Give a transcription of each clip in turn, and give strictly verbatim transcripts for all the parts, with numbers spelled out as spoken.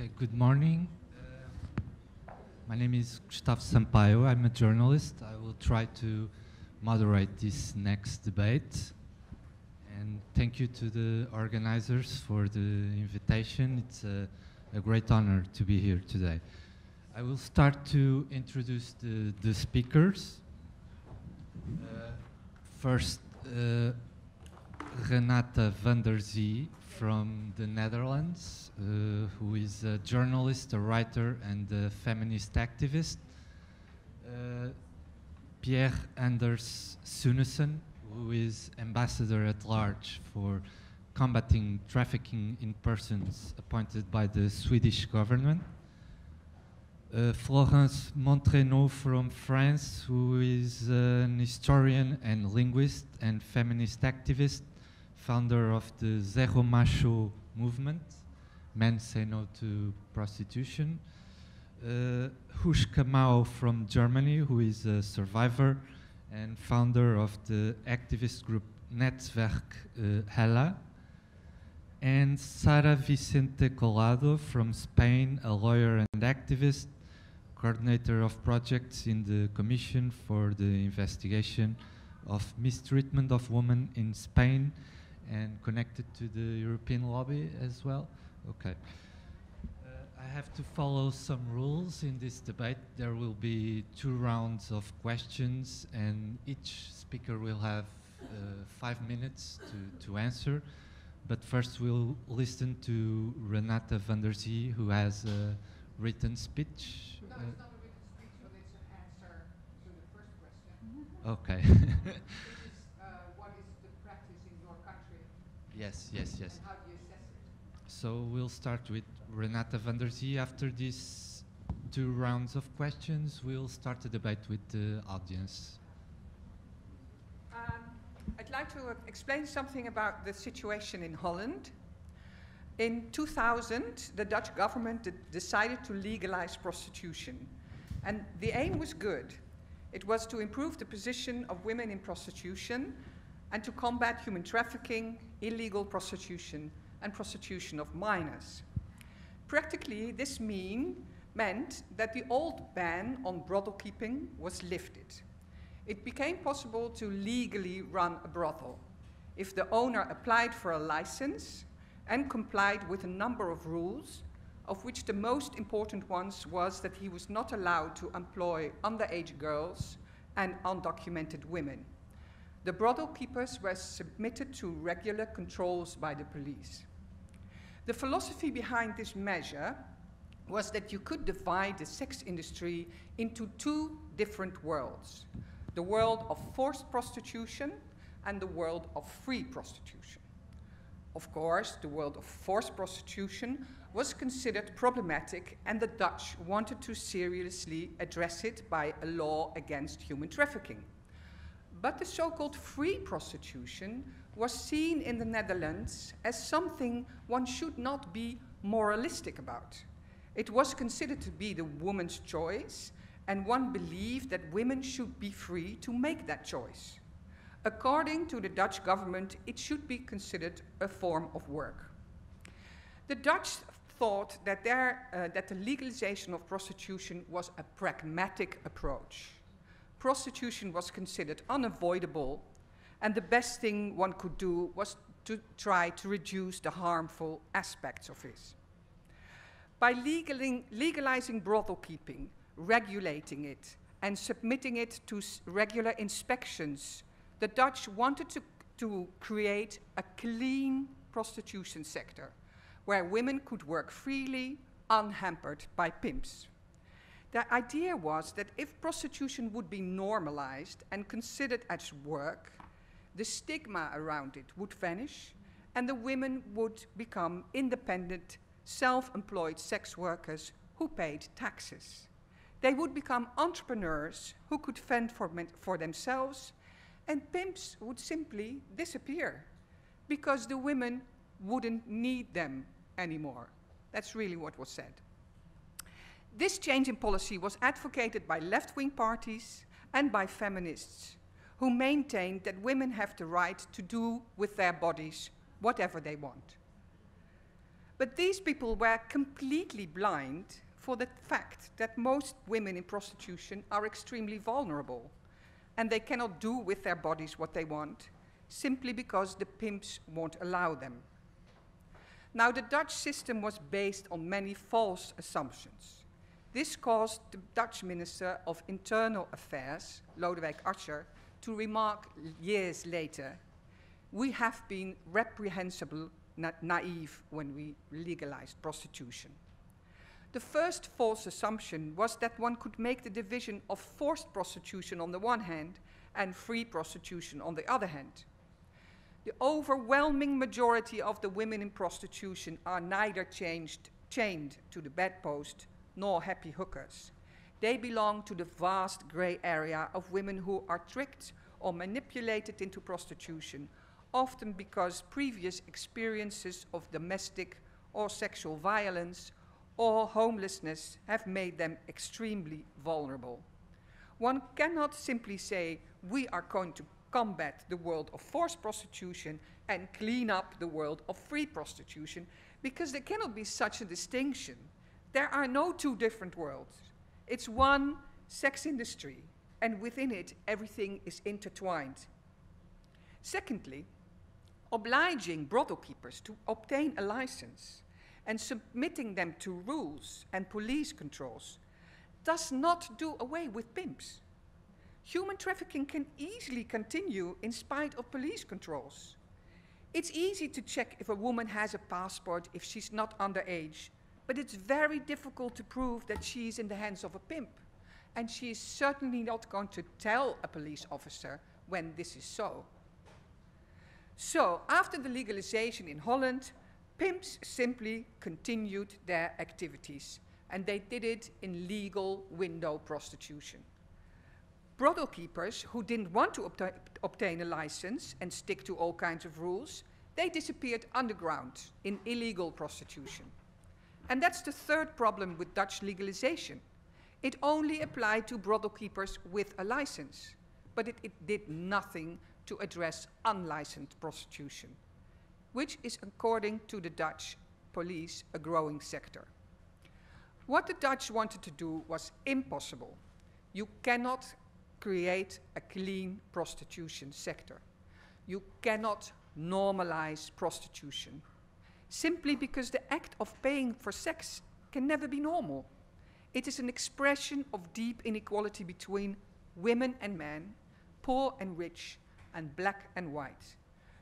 Okay, good morning. Uh, my name is Gustavo Sampaio. I'm a journalist. I will try to moderate this next debate. And thank you to the organizers for the invitation. It's a, a great honor to be here today. I will start to introduce the, the speakers. Uh, first, uh, Renate van der Zee from the Netherlands, uh, who is a journalist, a writer, and a feminist activist. Uh, Per Anders Sunesson, who is ambassador at large for combating trafficking in persons, appointed by the Swedish government. Uh, Florence Montreynaud from France, who is uh, an historian and linguist and feminist activist, founder of the Zero Macho movement, Men Say No to Prostitution. Uh, Huschke Mau from Germany, who is a survivor and founder of the activist group Netzwerk Ella. And Sara Vicente Colado from Spain, a lawyer and activist, coordinator of projects in the Commission for the Investigation of Mistreatment of Women in Spain, and connected to the European lobby as well. Okay. Uh, I have to follow some rules in this debate. There will be two rounds of questions, and each speaker will have uh, five minutes to, to answer. But first we'll listen to Renate van der Zee, who has a written speech. No, uh, it's not a written speech, but it's an answer to the first question. Okay. Which is, uh, what is the practice in your country? Yes, yes, yes. And how do you assess it? So we'll start with Renate van der Zee. After these two rounds of questions, we'll start a debate with the audience. Um, I'd like to explain something about the situation in Holland. In two thousand, the Dutch government decided to legalize prostitution. And the aim was good. It was to improve the position of women in prostitution and to combat human trafficking, illegal prostitution, and prostitution of minors. Practically, this mean, meant that the old ban on brothel keeping was lifted. It became possible to legally run a brothel if the owner applied for a license and complied with a number of rules, of which the most important ones was that he was not allowed to employ underage girls and undocumented women. The brothel keepers were submitted to regular controls by the police. The philosophy behind this measure was that you could divide the sex industry into two different worlds: the world of forced prostitution and the world of free prostitution. Of course, the world of forced prostitution was considered problematic, and the Dutch wanted to seriously address it by a law against human trafficking. But the so-called free prostitution was seen in the Netherlands as something one should not be moralistic about. It was considered to be the woman's choice, and one believed that women should be free to make that choice. According to the Dutch government, it should be considered a form of work. The Dutch thought that, there, uh, that the legalization of prostitution was a pragmatic approach. Prostitution was considered unavoidable, and the best thing one could do was to try to reduce the harmful aspects of it. By legaling, legalizing brothel keeping, regulating it, and submitting it to regular inspections, the Dutch wanted to, to create a clean prostitution sector where women could work freely, unhampered by pimps. The idea was that if prostitution would be normalized and considered as work, the stigma around it would vanish and the women would become independent, self-employed sex workers who paid taxes. They would become entrepreneurs who could fend for, for themselves, and pimps would simply disappear because the women wouldn't need them anymore. That's really what was said. This change in policy was advocated by left-wing parties and by feminists who maintained that women have the right to do with their bodies whatever they want. But these people were completely blind for the fact that most women in prostitution are extremely vulnerable, and they cannot do with their bodies what they want, simply because the pimps won't allow them. Now, the Dutch system was based on many false assumptions. This caused the Dutch Minister of Internal Affairs, Lodewijk Asscher, to remark years later, "We have been reprehensible, na naive when we legalized prostitution." The first false assumption was that one could make the division of forced prostitution on the one hand and free prostitution on the other hand. The overwhelming majority of the women in prostitution are neither changed, chained to the bedpost nor happy hookers. They belong to the vast gray area of women who are tricked or manipulated into prostitution, often because previous experiences of domestic or sexual violence or homelessness have made them extremely vulnerable. One cannot simply say, we are going to combat the world of forced prostitution and clean up the world of free prostitution, because there cannot be such a distinction. There are no two different worlds. It's one sex industry, and within it, everything is intertwined. Secondly, obliging brothel keepers to obtain a license and submitting them to rules and police controls does not do away with pimps. Human trafficking can easily continue in spite of police controls. It's easy to check if a woman has a passport if she's not underage, but it's very difficult to prove that she is in the hands of a pimp. And she is certainly not going to tell a police officer when this is so. So, after the legalization in Holland, pimps simply continued their activities, and they did it in legal window prostitution. Brothel keepers who didn't want to obta obtain a license and stick to all kinds of rules, they disappeared underground in illegal prostitution. And that's the third problem with Dutch legalization. It only applied to brothel keepers with a license, but it, it did nothing to address unlicensed prostitution, which is, according to the Dutch police, a growing sector. What the Dutch wanted to do was impossible. You cannot create a clean prostitution sector. You cannot normalize prostitution, simply because the act of paying for sex can never be normal. It is an expression of deep inequality between women and men, poor and rich, and black and white.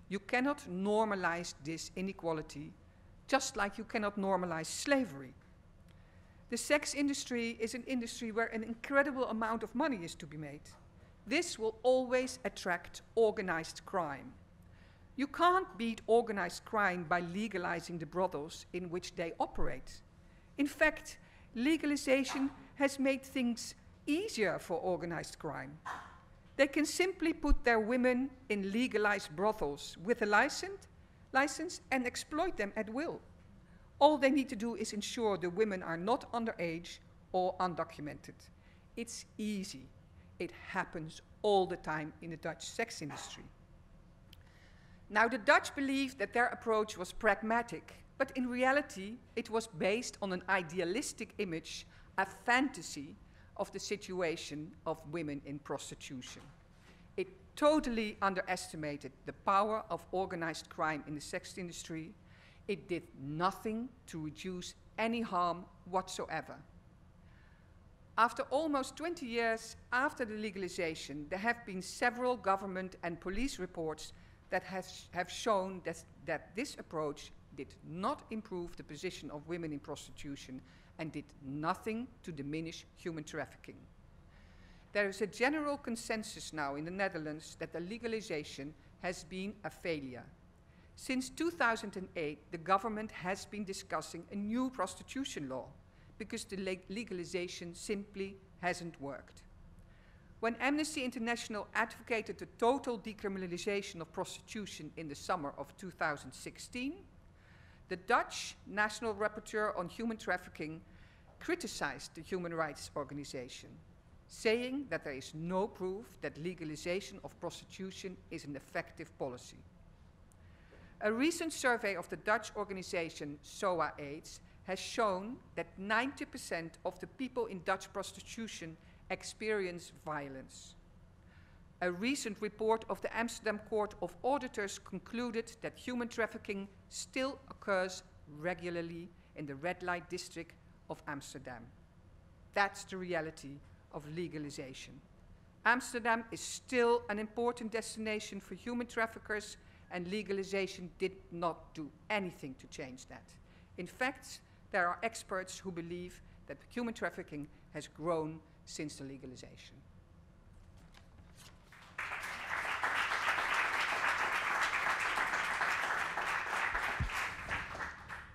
You cannot normalize this inequality, just like you cannot normalize slavery. The sex industry is an industry where an incredible amount of money is to be made. This will always attract organized crime. You can't beat organized crime by legalizing the brothels in which they operate. In fact, legalization has made things easier for organized crime. They can simply put their women in legalized brothels with a license, license and exploit them at will. All they need to do is ensure the women are not underage or undocumented. It's easy. It happens all the time in the Dutch sex industry. Now, the Dutch believed that their approach was pragmatic, but in reality, it was based on an idealistic image, a fantasy of the situation of women in prostitution. It totally underestimated the power of organized crime in the sex industry. It did nothing to reduce any harm whatsoever. After almost twenty years after the legalization, there have been several government and police reports that has, have shown that, that this approach did not improve the position of women in prostitution and did nothing to diminish human trafficking. There is a general consensus now in the Netherlands that the legalization has been a failure. Since two thousand eight, the government has been discussing a new prostitution law because the le- legalization simply hasn't worked. When Amnesty International advocated the total decriminalization of prostitution in the summer of two thousand sixteen, the Dutch National Rapporteur on Human Trafficking criticized the human rights organization, saying that there is no proof that legalization of prostitution is an effective policy. A recent survey of the Dutch organization S O A AIDS has shown that ninety percent of the people in Dutch prostitution experience violence. A recent report of the Amsterdam Court of Auditors concluded that human trafficking still occurs regularly in the red light district of Amsterdam. That's the reality of legalization. Amsterdam is still an important destination for human traffickers, and legalization did not do anything to change that. In fact, there are experts who believe that human trafficking has grown since the legalization.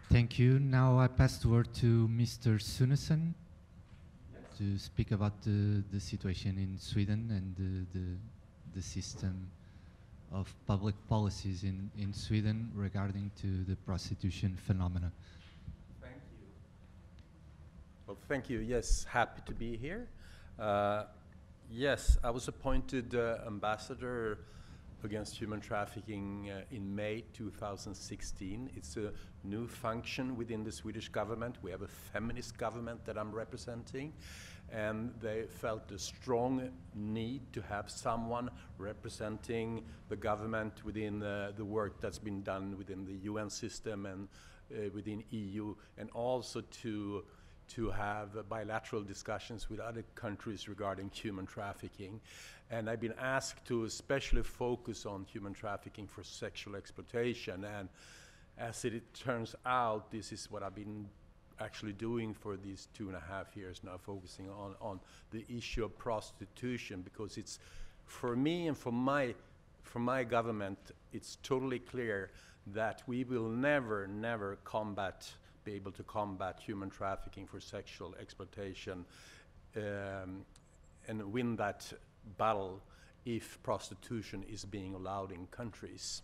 Thank you. Now I pass the word to Mister Sunesson to speak about the, the situation in Sweden and the, the, the system of public policies in, in Sweden regarding to the prostitution phenomena. Thank you. Well, thank you. Yes, happy to be here. Uh, yes, I was appointed uh, ambassador against human trafficking uh, in May two thousand sixteen. It's a new function within the Swedish government. We have a feminist government that I'm representing, and they felt a strong need to have someone representing the government within uh, the work that's been done within the U N system and uh, within E U, and also to to have uh, bilateral discussions with other countries regarding human trafficking. And I've been asked to especially focus on human trafficking for sexual exploitation. And as it, it turns out, this is what I've been actually doing for these two and a half years now, focusing on, on the issue of prostitution, because it's, for me and for my, for my government, it's totally clear that we will never, never combat be able to combat human trafficking for sexual exploitation um, and win that battle if prostitution is being allowed in countries.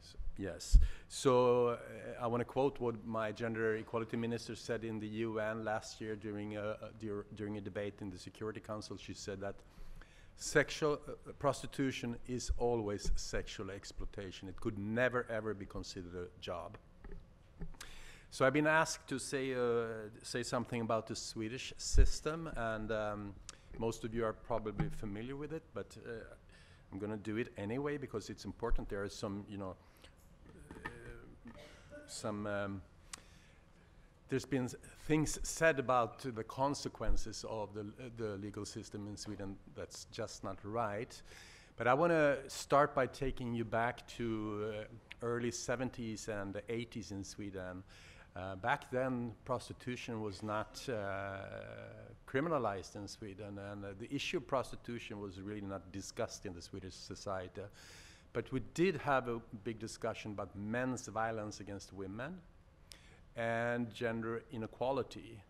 So, yes. So uh, I want to quote what my gender equality minister said in the U N last year during a, a dur during a debate in the Security Council. She said that sexual uh, prostitution is always sexual exploitation. It could never ever be considered a job. So I've been asked to say, uh, say something about the Swedish system, and um, most of you are probably familiar with it, but uh, I'm going to do it anyway because it's important. There are some, you know, uh, some, um, there's been things said about the consequences of the, the legal system in Sweden that's just not right. But I want to start by taking you back to uh, early seventies and the eighties in Sweden. Uh, back then, prostitution was not uh, criminalized in Sweden, and uh, the issue of prostitution was really not discussed in the Swedish society. But we did have a big discussion about men's violence against women and gender inequality.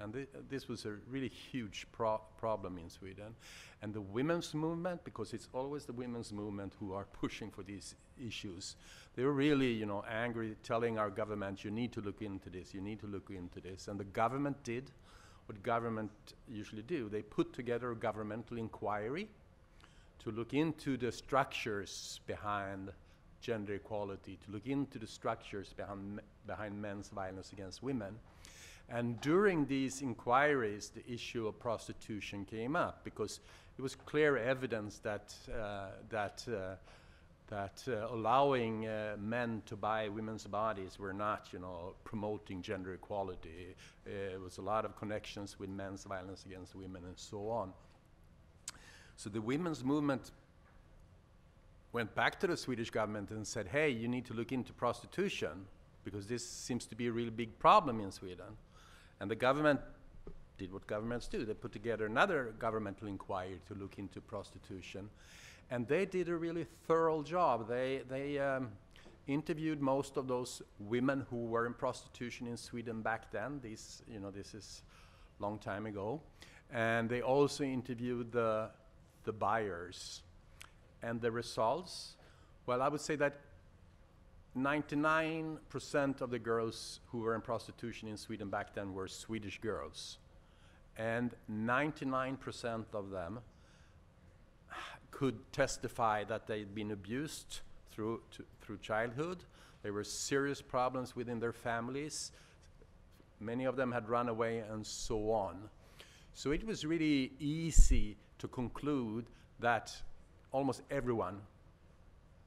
And th this was a really huge pro problem in Sweden. And the women's movement, because it's always the women's movement who are pushing for these issues, they were really, you know, angry, telling our government, you need to look into this, you need to look into this. And the government did what government usually do. They put together a governmental inquiry to look into the structures behind gender equality, to look into the structures behind, behind men's violence against women. And during these inquiries, the issue of prostitution came up because it was clear evidence that uh, that uh, that uh, allowing uh, men to buy women's bodies were not, you know, promoting gender equality. Uh, it was a lot of connections with men's violence against women and so on. So the women's movement went back to the Swedish government and said, "Hey, you need to look into prostitution because this seems to be a really big problem in Sweden." And the government did what governments do. They put together another governmental inquiry to look into prostitution. And they did a really thorough job. They, they um, interviewed most of those women who were in prostitution in Sweden back then. These, you know, this is a long time ago. And they also interviewed the, the buyers. And the results, well, I would say that ninety-nine percent of the girls who were in prostitution in Sweden back then were Swedish girls. And ninety-nine percent of them could testify that they'd been abused, through, to, through childhood. There were serious problems within their families. Many of them had run away and so on. So it was really easy to conclude that almost everyone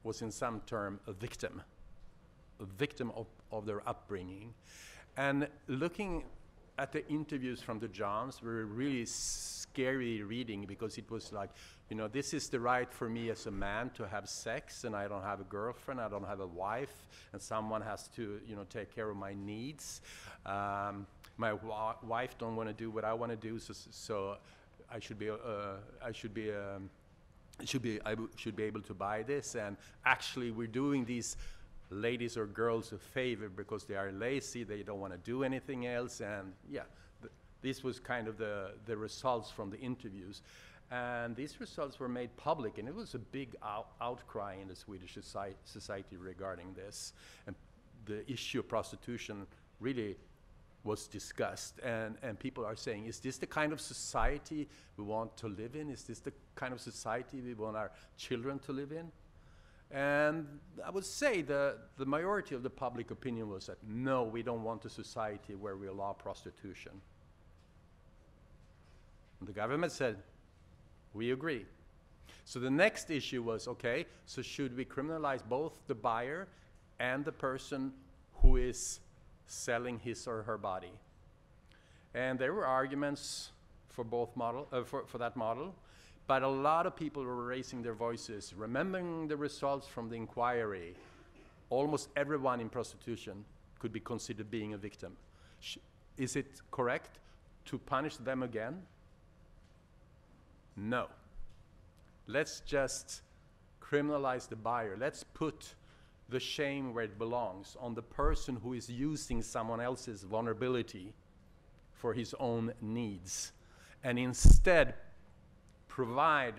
was in some term a victim, a victim of, of their upbringing. And looking at the interviews from the Johns were really scary reading, because it was like, you know, this is the right for me as a man to have sex, and I don't have a girlfriend, I don't have a wife, and someone has to, you know, take care of my needs. Um, my wa wife don't want to do what I want to do, so, so I should be, uh, I should be, um, should be, I should be able to buy this. And actually, we're doing these ladies or girls a favor because they are lazy, they don't want to do anything else, and yeah, th this was kind of the, the results from the interviews. And these results were made public, and it was a big out outcry in the Swedish society, society regarding this. And the issue of prostitution really was discussed, and, and people are saying, is this the kind of society we want to live in? Is this the kind of society we want our children to live in? And I would say the, the majority of the public opinion was that, no, we don't want a society where we allow prostitution. And the government said, we agree. So the next issue was, okay, so should we criminalize both the buyer and the person who is selling his or her body? And there were arguments for, both model, uh, for, for that model. But a lot of people were raising their voices, remembering the results from the inquiry. Almost everyone in prostitution could be considered being a victim. Sh- is it correct to punish them again? No. Let's just criminalize the buyer. Let's put the shame where it belongs, on the person who is using someone else's vulnerability for his own needs, and instead provide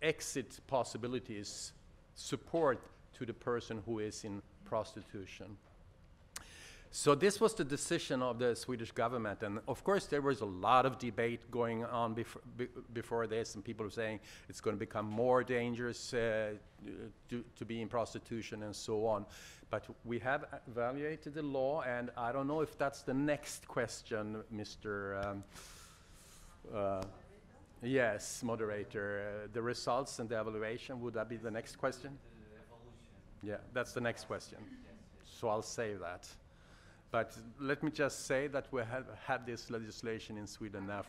exit possibilities, support to the person who is in prostitution. So this was the decision of the Swedish government, and of course there was a lot of debate going on before, be, before this, and people were saying it's going to become more dangerous uh, to, to be in prostitution and so on. But we have evaluated the law, and I don't know if that's the next question, Mister Um, uh, Yes, moderator. Uh, the results and the evaluation, would that be the next question? Yeah, that's the next question. So I'll save that. But let me just say that we have had this legislation in Sweden now.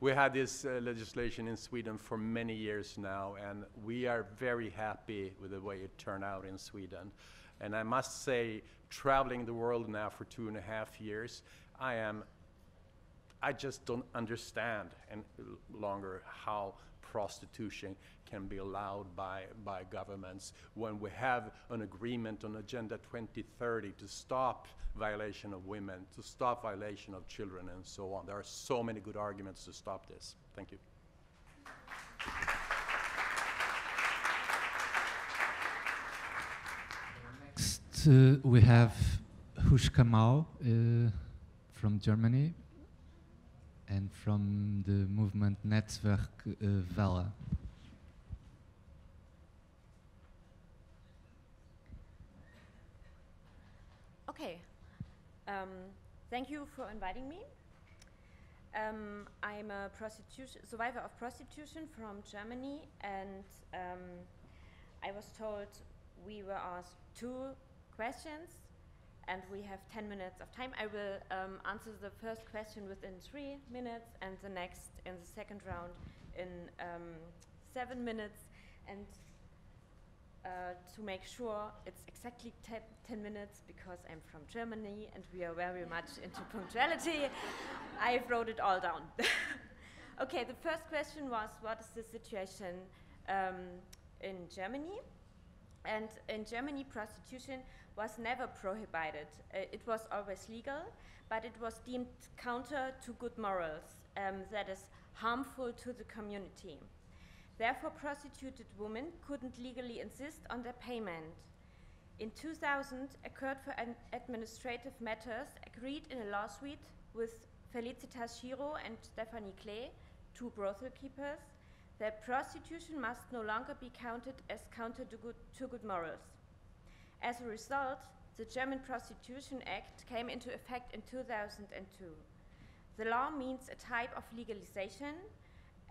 We had this uh, legislation in Sweden for many years now, and we are very happy with the way it turned out in Sweden. And I must say, traveling the world now for two and a half years, I am I just don't understand any longer how prostitution can be allowed by, by governments when we have an agreement on Agenda twenty thirty to stop violation of women, to stop violation of children, and so on. There are so many good arguments to stop this. Thank you. Next, uh, we have Huschke Mau uh, from Germany, and from the movement Netzwerk Ella. Okay, um, thank you for inviting me. Um, I'm a prostitution survivor of prostitution from Germany, and um, I was told we were asked two questions, and we have ten minutes of time. I will um, answer the first question within three minutes, and the next in the second round in um, seven minutes. And uh, to make sure it's exactly ten minutes, because I'm from Germany and we are very much into punctuality, I wrote it all down. Okay, the first question was, what is the situation um, in Germany? And in Germany, prostitution was never prohibited. Uh, it was always legal, but it was deemed counter to good morals, um, that is harmful to the community. Therefore, prostituted women couldn't legally insist on their payment. In two thousand, a court for an administrative matters agreed in a lawsuit with Felicitas Schiro and Stephanie Klee, two brothel keepers, that prostitution must no longer be counted as counter to good, to good morals. As a result, the German Prostitution Act came into effect in two thousand two. The law means a type of legalization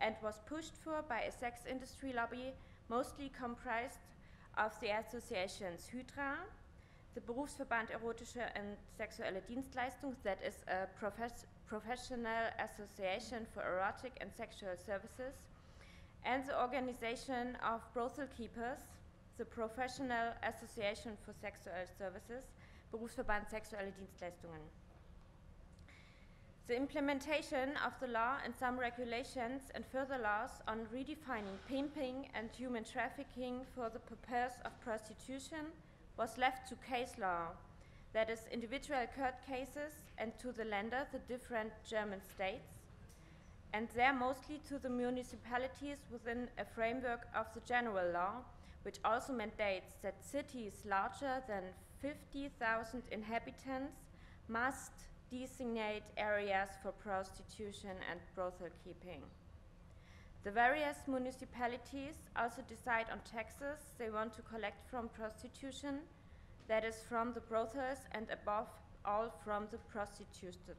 and was pushed for by a sex industry lobby mostly comprised of the associations Hydra, the Berufsverband Erotische und Sexuelle Dienstleistungen, that is a profes professional association for erotic and sexual services, and the organization of brothel keepers, the Professional Association for Sexual Services, Berufsverband Sexuelle Dienstleistungen. The implementation of the law and some regulations and further laws on redefining pimping and human trafficking for the purpose of prostitution was left to case law, that is, individual court cases, and to the lender, the different German states, and there mostly to the municipalities within a framework of the general law, which also mandates that cities larger than fifty thousand inhabitants must designate areas for prostitution and brothel keeping. The various municipalities also decide on taxes they want to collect from prostitution, that is, from the brothels and above all from the prostituted.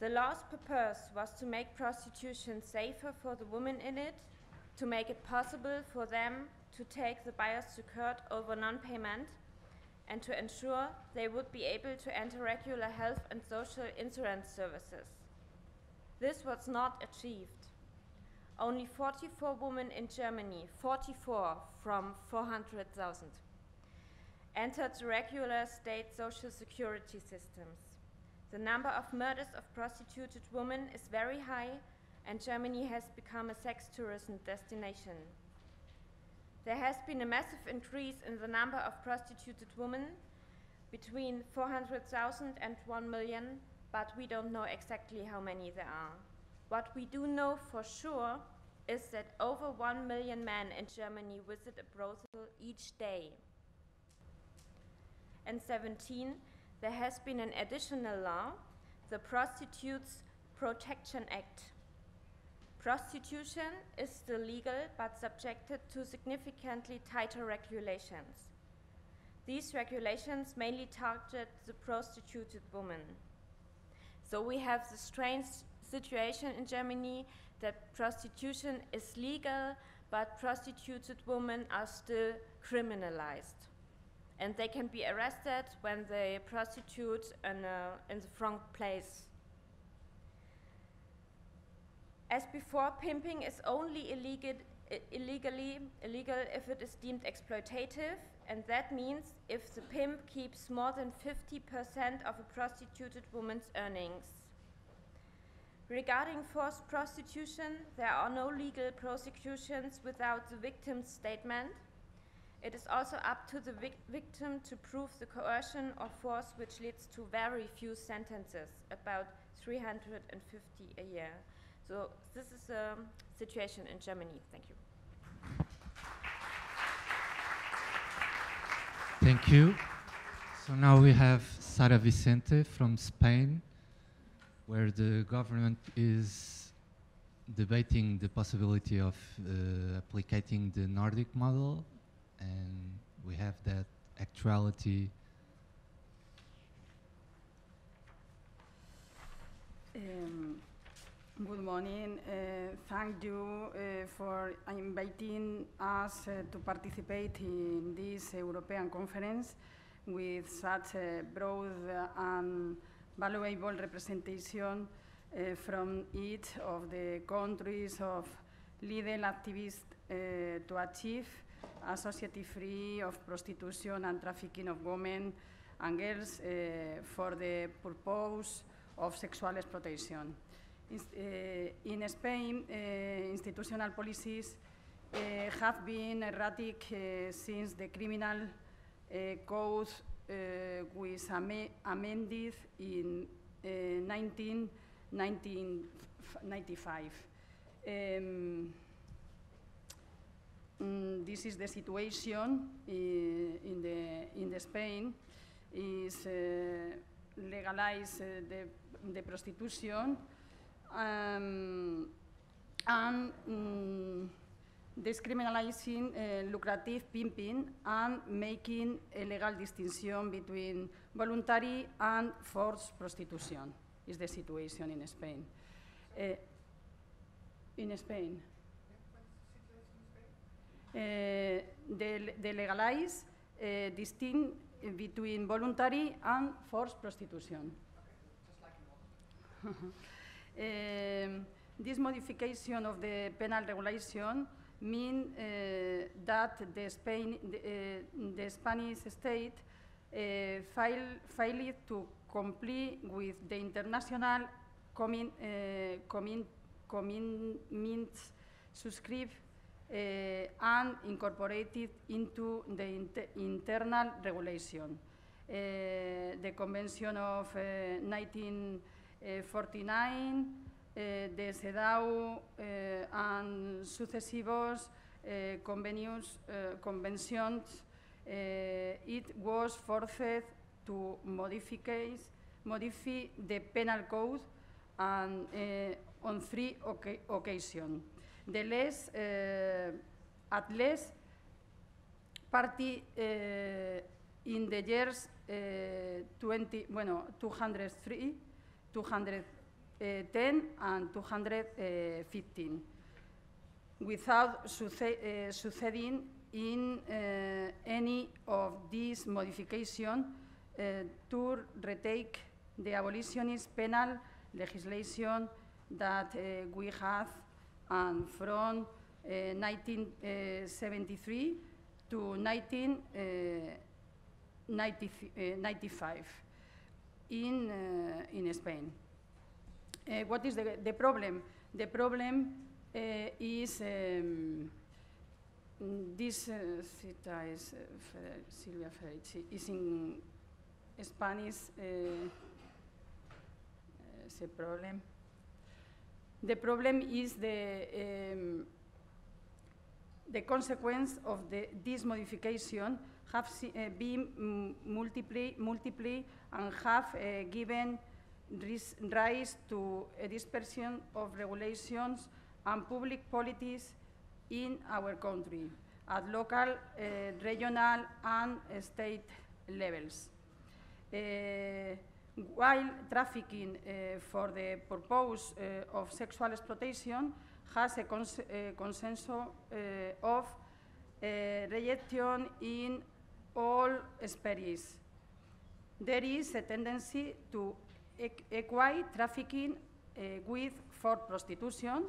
The law's purpose was to make prostitution safer for the women in it, to make it possible for them to take the buyers to court over non-payment, and to ensure they would be able to enter regular health and social insurance services. This was not achieved. Only forty-four women in Germany, forty-four from four hundred thousand, entered the regular state social security systems. The number of murders of prostituted women is very high, and Germany has become a sex tourism destination. There has been a massive increase in the number of prostituted women, between four hundred thousand and one million, but we don't know exactly how many there are. What we do know for sure is that over one million men in Germany visit a brothel each day. And seventeen, there has been an additional law, the Prostitutes Protection Act. Prostitution is still legal but subjected to significantly tighter regulations. These regulations mainly target the prostituted woman. So we have the strange situation in Germany that prostitution is legal but prostituted women are still criminalized. And they can be arrested when they prostitute in, a, in the wrong place. As before, pimping is only illegal, illegally illegal if it is deemed exploitative, and that means if the pimp keeps more than fifty percent of a prostituted woman's earnings. Regarding forced prostitution, there are no legal prosecutions without the victim's statement. It is also up to the vic victim to prove the coercion or force, which leads to very few sentences, about three hundred fifty a year. So this is the situation in Germany. Thank you. Thank you. So now we have Sara Vicente from Spain, where the government is debating the possibility of uh, applicating the Nordic model. And we have that actuality. Um, good morning. Uh, thank you uh, for inviting us uh, to participate in this European conference with such a broad and valuable representation uh, from each of the countries of legal activists uh, to achieve a society free of prostitution and trafficking of women and girls uh, for the purpose of sexual exploitation. In, uh, in Spain, uh, institutional policies uh, have been erratic uh, since the criminal uh, code uh, was am amended in uh, nineteen ninety-five. Um, Mm, this is the situation uh, in the in the Spain. Is uh, legalize uh, the the prostitution, um, and um, discriminalizing uh, lucrative pimping and making a legal distinction between voluntary and forced prostitution is the situation in Spain. Uh, in Spain. Uh, they, they legalize uh, distinct between voluntary and forced prostitution. Okay. Just like um, this modification of the penal regulation mean uh, that the, Spain, the, uh, the Spanish state uh, failed fail to comply with the international commitments uh, commit, commit subscribed Uh, and incorporated into the inter internal regulation. Uh, the Convention of uh, nineteen forty-nine, uh, the CEDAW uh, and successivos uh, uh, conventions, uh, it was forced to modify, modify the penal code and, uh, on three occasions. The less, uh, at least, party uh, in the years uh, twenty, bueno, two hundred three, two hundred ten, and two hundred fifteen, without suce uh, succeeding in uh, any of these modifications uh, to retake the abolitionist penal legislation that uh, we have. And from uh, nineteen seventy-three to nineteen ninety-five in, uh, in Spain. Uh, what is the, the problem? The problem uh, is um, this, uh, Theta is, uh, Feder Silvia Federici is in Spanish, uh, it's a problem. The problem is the, um, the consequence of the, this modification have si uh, been multiply, multiply and have uh, given rise to a dispersion of regulations and public policies in our country at local, uh, regional, and uh, state levels. Uh, While trafficking uh, for the purpose uh, of sexual exploitation has a, cons a consensus uh, of uh, rejection in all species, there is a tendency to equate trafficking uh, with forced prostitution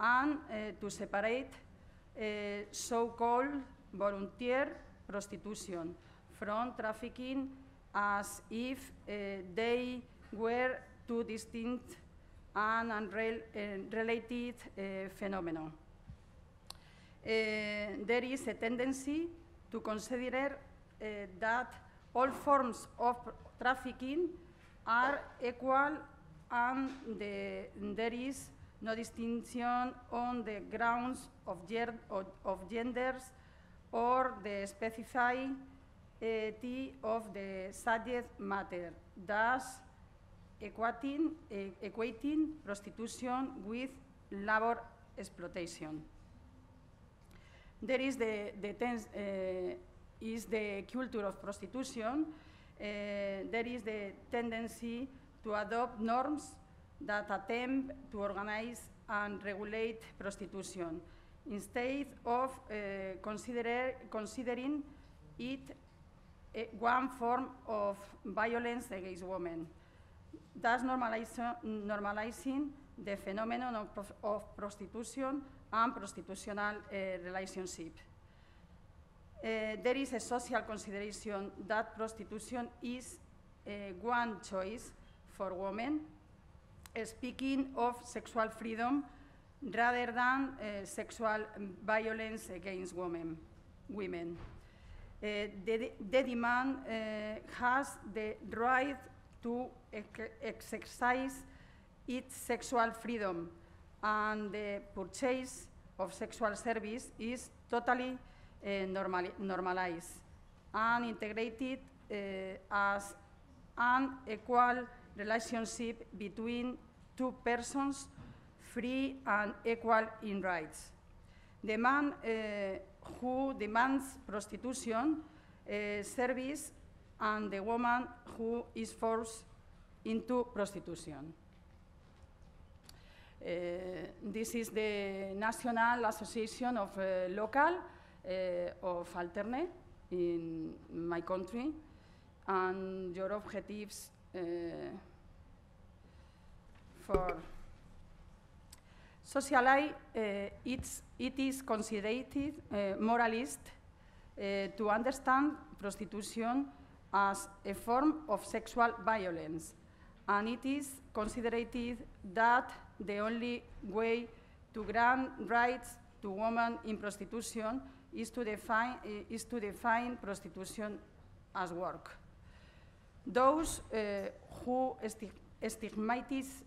and uh, to separate uh, so-called volunteer prostitution from trafficking, as if uh, they were two distinct and unrelated uh, phenomena. Uh, there is a tendency to consider uh, that all forms of trafficking are equal and the, there is no distinction on the grounds of, of, of genders or the specified of the subject matter, thus equating, uh, equating prostitution with labor exploitation. There is the, the, tense, uh, is the culture of prostitution. Uh, there is the tendency to adopt norms that attempt to organize and regulate prostitution, instead of uh, consider, considering it one form of violence against women, thus normalizing the phenomenon of, prof of prostitution and prostitutional uh, relationship. Uh, there is a social consideration that prostitution is uh, one choice for women, uh, speaking of sexual freedom rather than uh, sexual violence against women. women. Uh, the, the demand uh, has the right to ex exercise its sexual freedom, and the purchase of sexual service is totally uh, normali normalized and integrated uh, as an equal relationship between two persons free and equal in rights. The man uh, who demands prostitution, uh, service, and the woman who is forced into prostitution. Uh, this is the National Association of uh, Local uh, of Alterne in my country, and your objectives uh, for socialite, uh, it's, it is considered uh, moralist uh, to understand prostitution as a form of sexual violence, and it is considered that the only way to grant rights to women in prostitution is to define, is to define prostitution as work. Those uh, who stigmatize,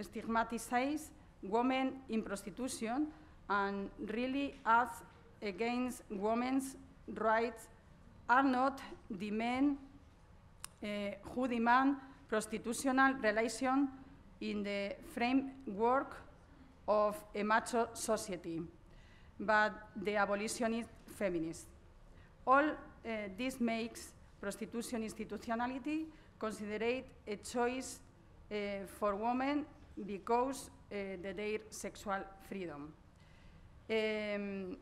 stigmatize women in prostitution and really act against women's rights are not the men uh, who demand prostitutional relations in the framework of a macho society, but the abolitionist feminists. All uh, this makes prostitution institutionality considered a choice uh, for women because uh, of their sexual freedom. Um,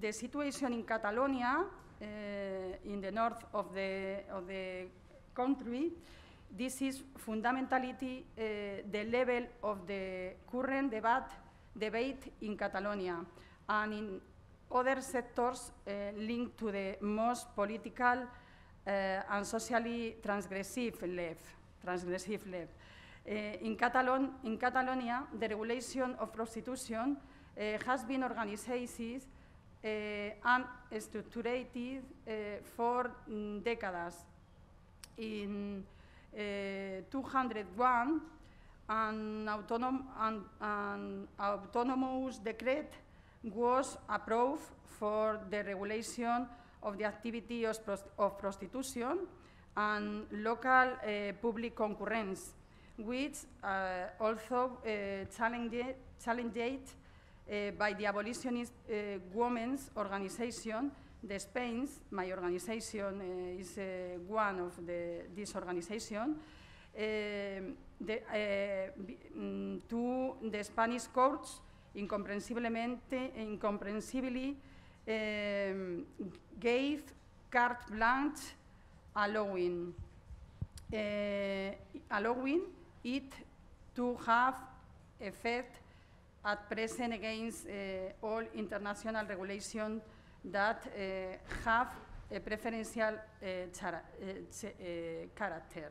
the situation in Catalonia, uh, in the north of the, of the country, this is fundamentally uh, the level of the current debat debate in Catalonia and in other sectors uh, linked to the most political uh, and socially transgressive left. Transgressive left. Uh, in, Catalan in Catalonia, the regulation of prostitution uh, has been organized uh, and structured uh, for mm, decades. In Uh, two hundred one, an, autonom an, an autonomous decree was approved for the regulation of the activity of, prost of prostitution and local uh, public concurrence, which uh, also uh, challenged, challenged uh, by the abolitionist uh, women's organization. The Spain's, my organization uh, is uh, one of the, this organization, uh, the, uh, mm, to the Spanish courts, incomprensiblemente, incomprensibly um, gave carte blanche, allowing, uh, allowing it to have effect at present against uh, all international regulation that uh, have a preferential uh, chara uh, ch uh, character.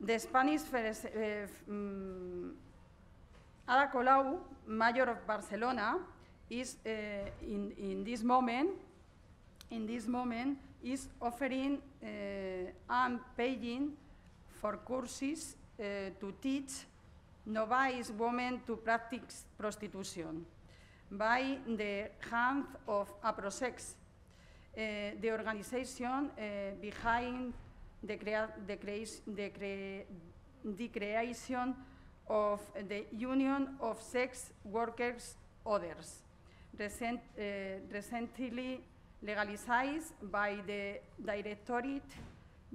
The Spanish first, uh, um, Ada Colau, mayor of Barcelona, is uh, in, in this moment, in this moment, is offering uh, and paying for courses uh, to teach novice women to practice prostitution, by the hand of APROSEX, uh, the organization uh, behind the, crea the, crea the, crea the creation of the Union of Sex Workers Others, recent, uh, recently legalized by the Directorate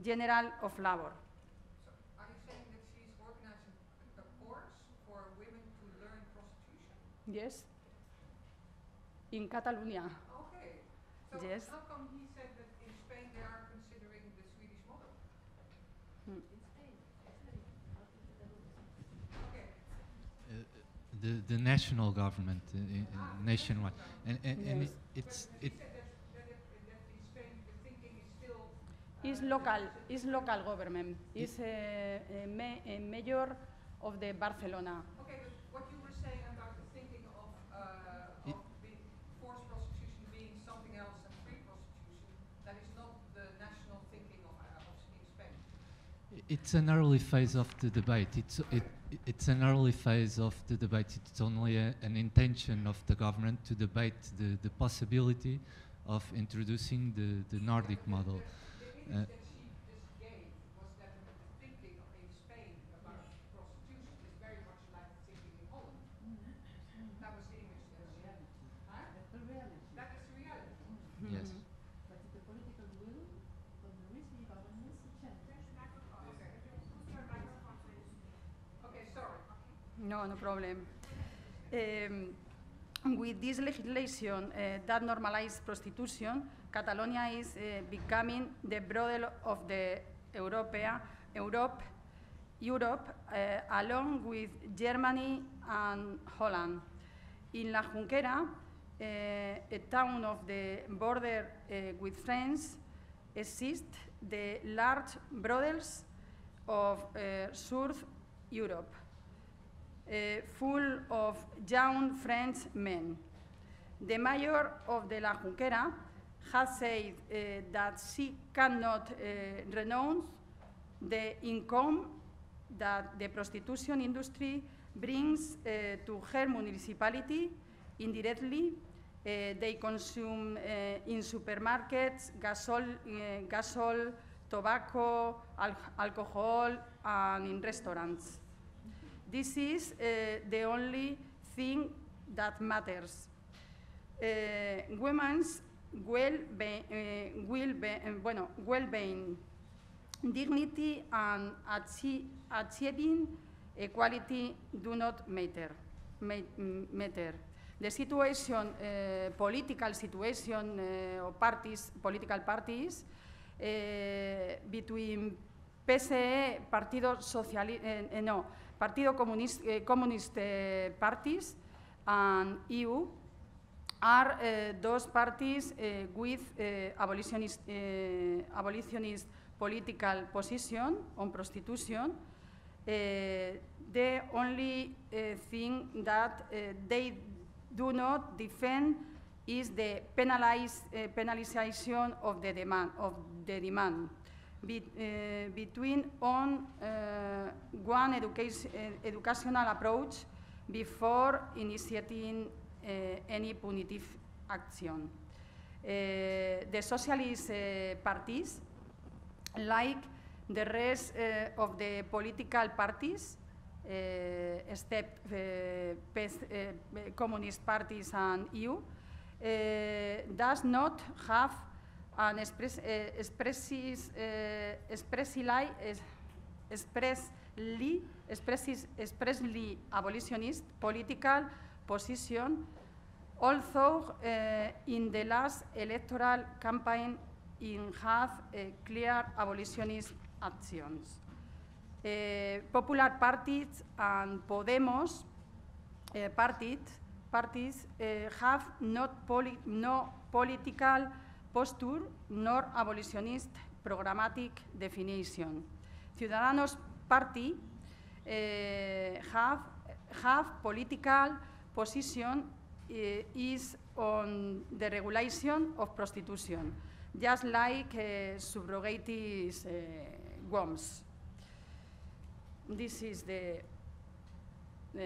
General of Labor. So, are you saying that she's organizing a course for women to learn prostitution? Yes. In Catalonia. Okay. So yes. How come he said that in Spain they are considering the Swedish model? Hmm. In Spain. Okay. Uh, the the national government uh, ah, uh, nationwide, and and, yes. and it, it's but it. He said that, that, that in Spain the thinking is still. Uh, is local. Is local government. Is a, a, ma a mayor of the Barcelona. Okay, but what you were saying about the thinking of. Uh, It's an early phase of the debate. It's, it, it's an early phase of the debate. It's only a, an intention of the government to debate the, the possibility of introducing the, the Nordic yeah, model. The, the uh, that she just gave was that the thinking in Spain about prostitution is very much like No, no problem. Um, with this legislation uh, that normalizes prostitution, Catalonia is uh, becoming the brothel of the Europea, Europe, Europe uh, along with Germany and Holland. In La Junquera, uh, a town of the border uh, with France, exist the large brothels of uh, South Europe, uh, full of young French men. The mayor of the La Junquera has said uh, that she cannot uh, renounce the income that the prostitution industry brings uh, to her municipality indirectly. Uh, they consume uh, in supermarkets gasol, uh, gasol, tobacco, al alcohol, and in restaurants. This is uh, the only thing that matters. Uh, women's well-being, uh, well bueno, well-being, dignity, and achi achieving equality do not matter. Ma matter. The situation, uh, political situation, uh, or parties, political parties, uh, between P S E, Partido Socialista, uh, uh, no, Partido Comunist, uh, Communist uh, parties, and E U are uh, those parties uh, with uh, abolitionist, uh, abolitionist political position on prostitution. Uh, the only uh, thing that uh, they do not defend is the penalize, uh, penalization of the demand, of the demand. Be, uh, between on uh, one education, uh, educational approach before initiating uh, any punitive action. Uh, the socialist uh, parties, like the rest uh, of the political parties, Uh, except uh, pest, uh, communist parties and E U, uh, does not have an express, uh, expresses, uh, expressly, expressly, expresses, expressly abolitionist political position, although uh, in the last electoral campaign it had uh, clear abolitionist actions. Uh, popular parties and Podemos uh, parties, parties uh, have not poli no political posture nor abolitionist programmatic definition. Ciudadanos Party uh, have, have political position uh, is on the regulation of prostitution, just like uh, subrogatis uh, G O Ms. This is the uh,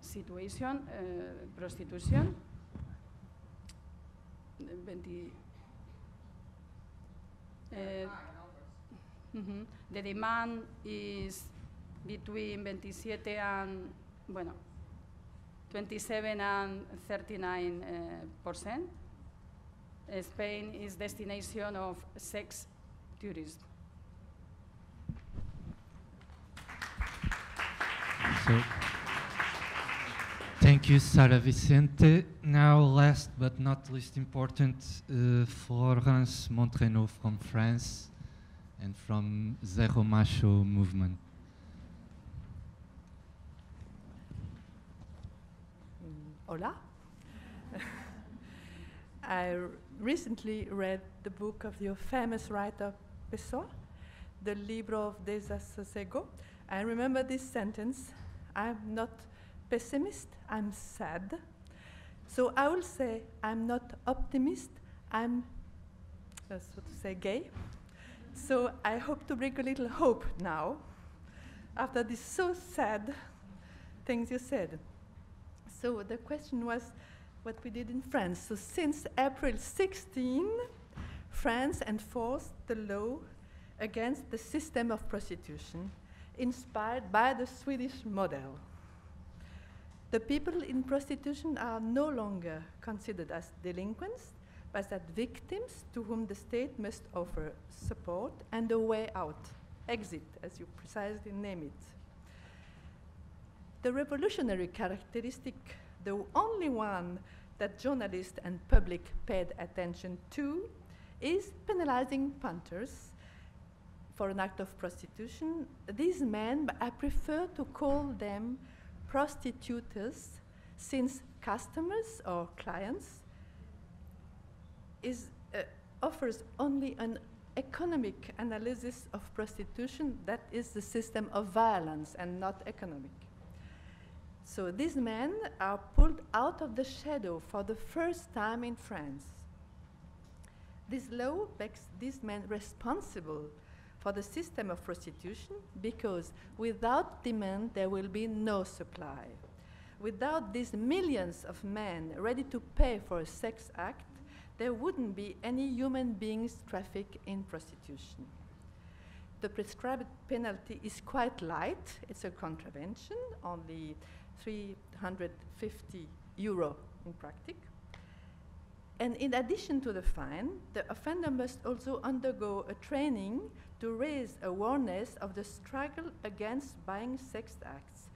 situation, uh, prostitution. Uh, mm-hmm. The demand is between twenty-seven and, bueno, twenty-seven and thirty-nine uh, percent. Uh, Spain is destination of sex tourism. So, thank you, Sara Vicente. Now, last but not least important, uh, Florence Montreynaud from France and from Zero Macho movement. Hola. I recently read the book of your famous writer, Pessoa, the Libro of Desassossego. I remember this sentence. I'm not pessimist, I'm sad. So I will say I'm not optimist, I'm, that's what to say, gay. So I hope to bring a little hope now, after these so sad things you said. So the question was what we did in France. So since April sixteenth, France enforced the law against the system of prostitution, inspired by the Swedish model. The people in prostitution are no longer considered as delinquents, but as victims to whom the state must offer support and a way out, exit, as you precisely name it. the revolutionary characteristic, the only one that journalists and public paid attention to, is penalizing punters for an act of prostitution. These men, I prefer to call them prostitutes, since customers or clients is, uh, offers only an economic analysis of prostitution that is the system of violence and not economic. So these men are pulled out of the shadow for the first time in France. This law makes these men responsible for the system of prostitution, because without demand there will be no supply. Without these millions of men ready to pay for a sex act, there wouldn't be any human beings trafficked in prostitution. The prescribed penalty is quite light. It's a contravention, only three hundred fifty euro in practice. And in addition to the fine, the offender must also undergo a training to raise awareness of the struggle against buying sex acts,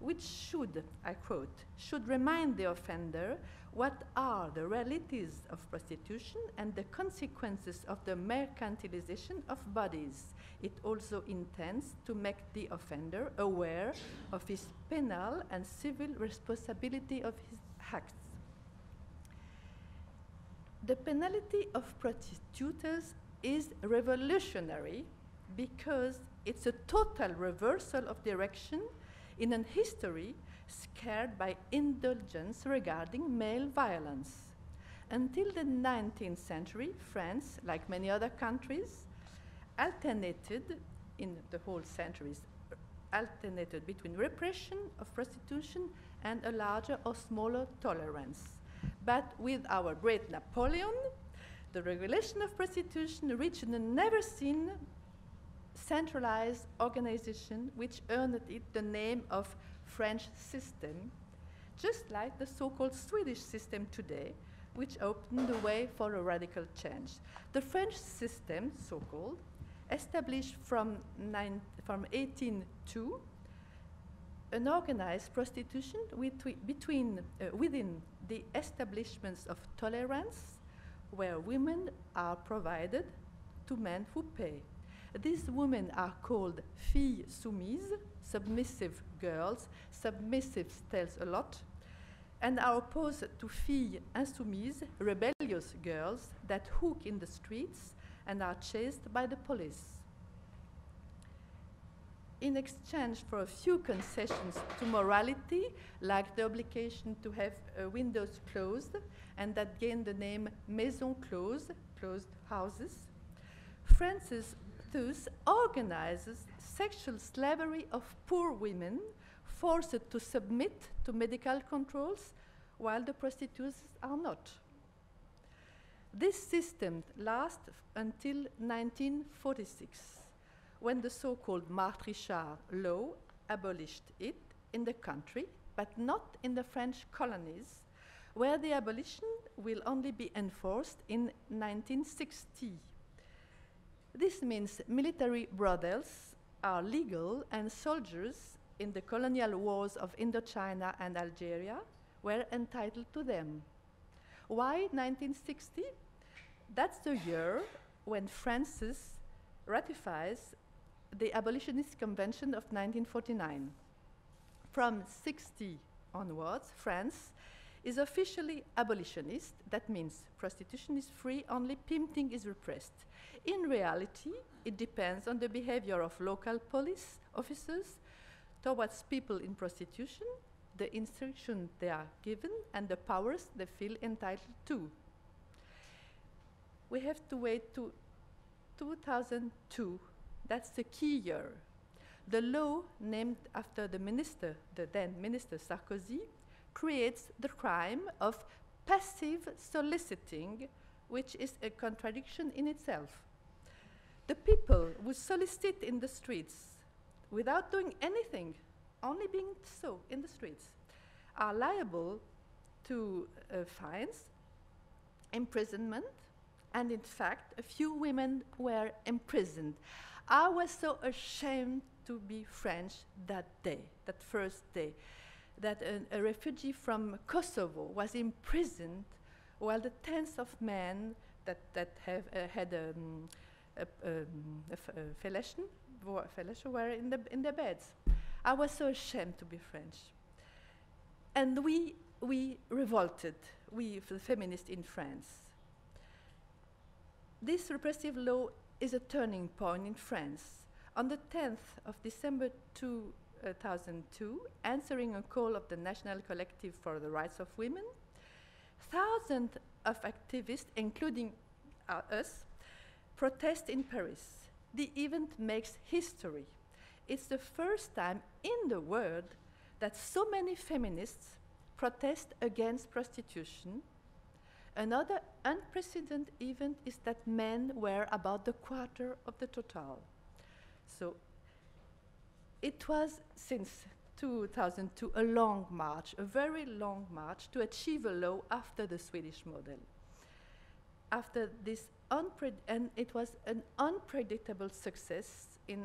which should, I quote, should remind the offender what are the realities of prostitution and the consequences of the mercantilization of bodies. It also intends to make the offender aware of his penal and civil responsibility of his acts. The penalty of prostitutes is revolutionary because it's a total reversal of direction in a history scared by indulgence regarding male violence. Until the nineteenth century, France, like many other countries, alternated in the whole centuries, alternated between repression of prostitution and a larger or smaller tolerance. But with our great Napoleon, the regulation of prostitution reached an never seen centralized organization which earned it the name of French system, just like the so-called Swedish system today, which opened the way for a radical change. The French system, so-called, established from, nine, from eighteen oh two an organized prostitution between, uh, within the establishments of tolerance, where women are provided to men who pay. These women are called filles soumises, submissive girls. Submissive tells a lot, and are opposed to filles insoumises, rebellious girls that hook in the streets and are chased by the police. In exchange for a few concessions to morality, like the obligation to have uh, windows closed, and that gained the name maison close, closed houses, France's thus organizes sexual slavery of poor women, forced to submit to medical controls, while the prostitutes are not. This system lasts until nineteen forty-six, when the so-called Marthe Richard law abolished it in the country, but not in the French colonies, where the abolition will only be enforced in nineteen sixty. This means military brothels are legal, and soldiers in the colonial wars of Indochina and Algeria were entitled to them. Why nineteen sixty? That's the year when France ratifies the Abolitionist Convention of nineteen forty-nine. From sixty onwards, France is officially abolitionist. That means prostitution is free, only pimping is repressed. In reality, it depends on the behavior of local police officers towards people in prostitution, the instruction they are given, and the powers they feel entitled to. We have to wait to two thousand two. That's the key year. The law, named after the minister, the then Minister Sarkozy, creates the crime of passive soliciting, which is a contradiction in itself. The people who solicit in the streets without doing anything, only being so in the streets, are liable to uh, fines, imprisonment, and in fact, a few women were imprisoned. I was so ashamed to be French that day, that first day, that an, a refugee from Kosovo was imprisoned while the tens of men that, that have, uh, had um, a, um, a, f a fellation, were in the, in the beds. I was so ashamed to be French. And we, we revolted, we the feminists in France. This repressive law is a turning point in France. On the tenth of December two thousand two, answering a call of the National Collective for the Rights of Women, thousands of activists, including uh, us, protest in Paris. The event makes history. It's the first time in the world that so many feminists protest against prostitution. Another unprecedented event is that men were about the quarter of the total. So it was, since two thousand two, a long march, a very long march to achieve a law after the Swedish model. After this, unpre and it was an unpredictable success in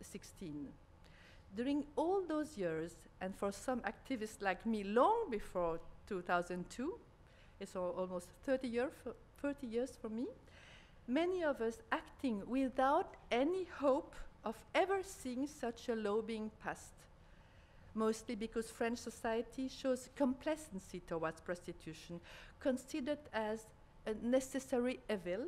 sixteen. During all those years, and for some activists like me long before two thousand two, it's almost thirty, year for thirty years for me, many of us acting without any hope of ever seeing such a law being passed, mostly because French society shows complacency towards prostitution, considered as a necessary evil.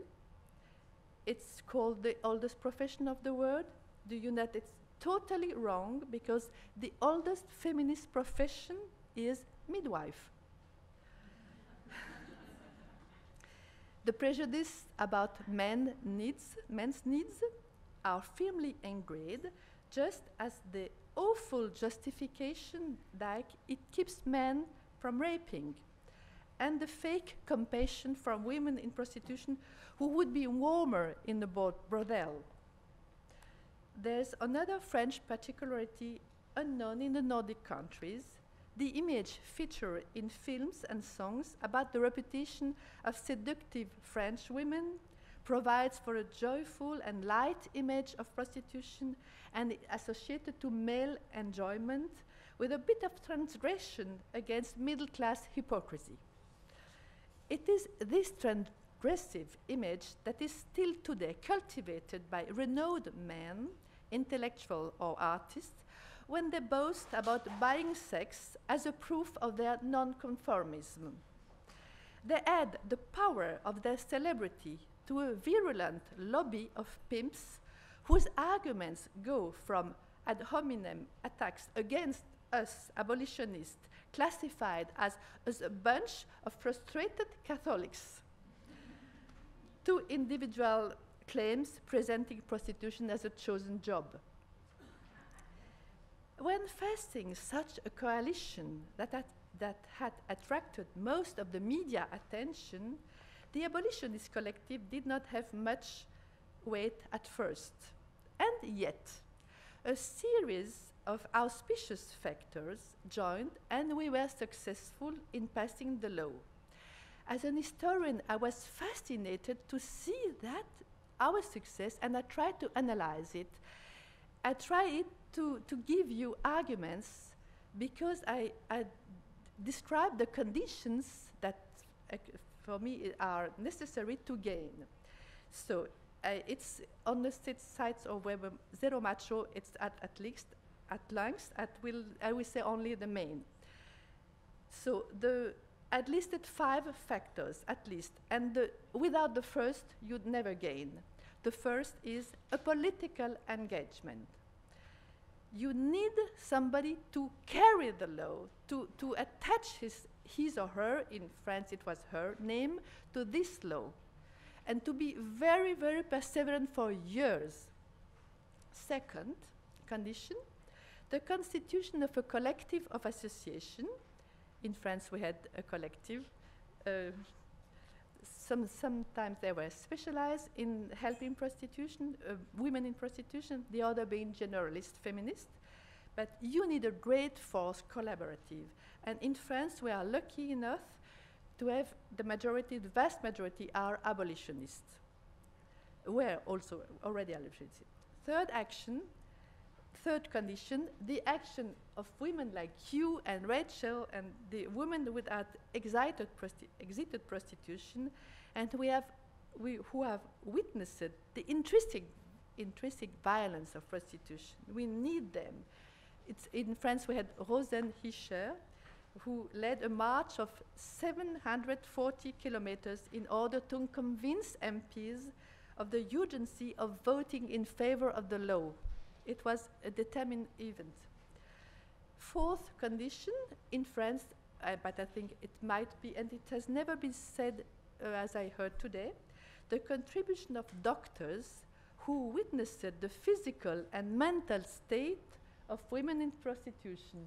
It's called the oldest profession of the world. Do you know that it's totally wrong, because the oldest feminist profession is midwife. The prejudice about men needs, men's needs are firmly ingrained, just as the awful justification that it keeps men from raping, and the fake compassion from women in prostitution who would be warmer in the brothel. There's another French particularity unknown in the Nordic countries, the image featured in films and songs about the reputation of seductive French women provides for a joyful and light image of prostitution and associated to male enjoyment with a bit of transgression against middle-class hypocrisy. It is this transgressive image that is still today cultivated by renowned men, intellectuals or artists, when they boast about buying sex as a proof of their nonconformism. They add the power of their celebrity to a virulent lobby of pimps whose arguments go from ad hominem attacks against us abolitionists, classified as, as a bunch of frustrated Catholics, to individual claims presenting prostitution as a chosen job. When facing such a coalition that had, that had attracted most of the media attention, the abolitionist collective did not have much weight at first. And yet, a series of auspicious factors joined, and we were successful in passing the law. As an historian, I was fascinated to see that our success, and I tried to analyze it. I tried to, to give you arguments, because I, I described the conditions that uh, for me are necessary to gain. So uh, it's on the sites of web um, Zero Macho, it's at, at least at length, at will, I will say only the main. So the, I'd listed five factors at least, and the, without the first, you'd never gain. The first is a political engagement. You need somebody to carry the law, to, to attach his his or her, in France it was her name, to this law, and to be very, very perseverant for years. Second condition, the constitution of a collective of association. In France we had a collective. Uh, some, sometimes they were specialized in helping prostitution, uh, women in prostitution, the other being generalist feminist. But you need a great force, collaborative. And in France, we are lucky enough to have the majority, the vast majority are abolitionists. We're also already abolitionists. Third action, Third condition, the action of women like you and Rachel and the women without exited, prosti exited prostitution, and we have, we, who have witnessed the intrinsic, intrinsic violence of prostitution. We need them. It's in France we had Rosen Hischer, who led a march of seven hundred forty kilometers in order to convince M Ps of the urgency of voting in favor of the law. It was a determined event. Fourth condition in France, uh, but I think it might be, and it has never been said uh, as I heard today, the contribution of doctors who witnessed the physical and mental state of women in prostitution.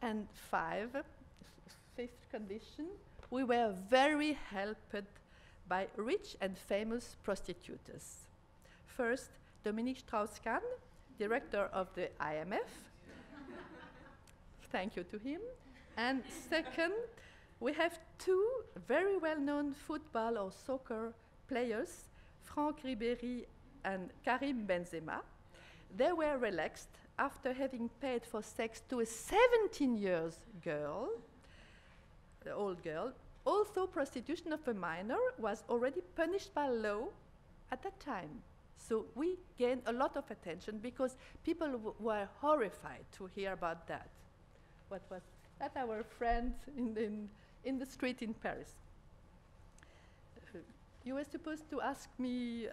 And five, fifth condition, we were very helped by rich and famous prostitutes. First, Dominique Strauss-Kahn, director of the I M F. Thank you to him. And second, we have two very well-known football or soccer players, Franck Ribéry and Karim Benzema. They were relaxed after having paid for sex to a seventeen years girl, the old girl. Although prostitution of a minor was already punished by law at that time. So we gained a lot of attention because people w were horrified to hear about that. What was that? Our friends in the, in, in the street in Paris. Uh, you were supposed to ask me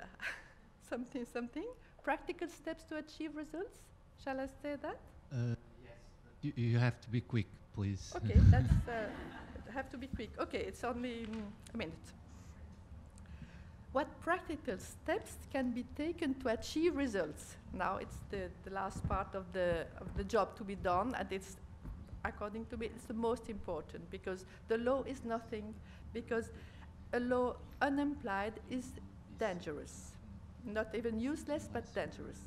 something, something. Practical steps to achieve results? Shall I say that? Uh, yes. You, you have to be quick, please. Okay, that's, uh, have to be quick. Okay, it's only mm, a minute. What practical steps can be taken to achieve results? Now it's the, the last part of the, of the job to be done, and it's, according to me, it's the most important because the law is nothing, because a law unimplied is dangerous. Not even useless, but dangerous.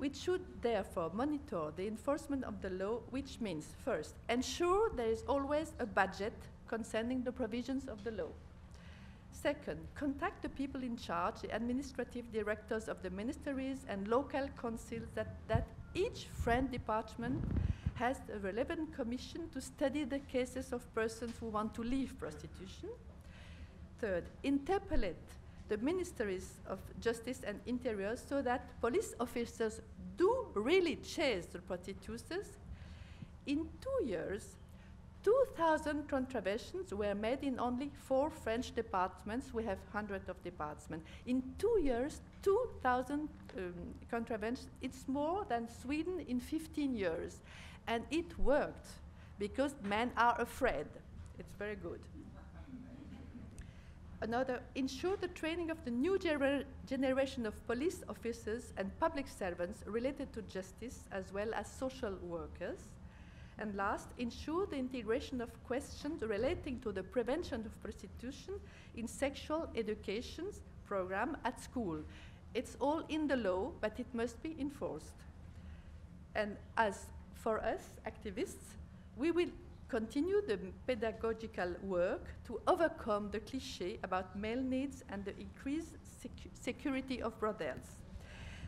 We should therefore monitor the enforcement of the law, which means, first, ensure there is always a budget concerning the provisions of the law. Second, contact the people in charge, the administrative directors of the ministries and local councils, that, that each French department has a relevant commission to study the cases of persons who want to leave prostitution. Third, interpellate the ministries of justice and interior so that police officers do really chase the prostitutes. In two years, two thousand contraventions were made in only four French departments. We have hundreds of departments. In two years, two thousand um, contraventions. It's more than Sweden in fifteen years. And it worked because men are afraid. It's very good. Another, ensure the training of the new gener generation of police officers and public servants related to justice as well as social workers. And last, ensure the integration of questions relating to the prevention of prostitution in sexual education program at school. It's all in the law, but it must be enforced. And as for us, activists, we will continue the pedagogical work to overcome the cliché about male needs and the increased secu security of brothels.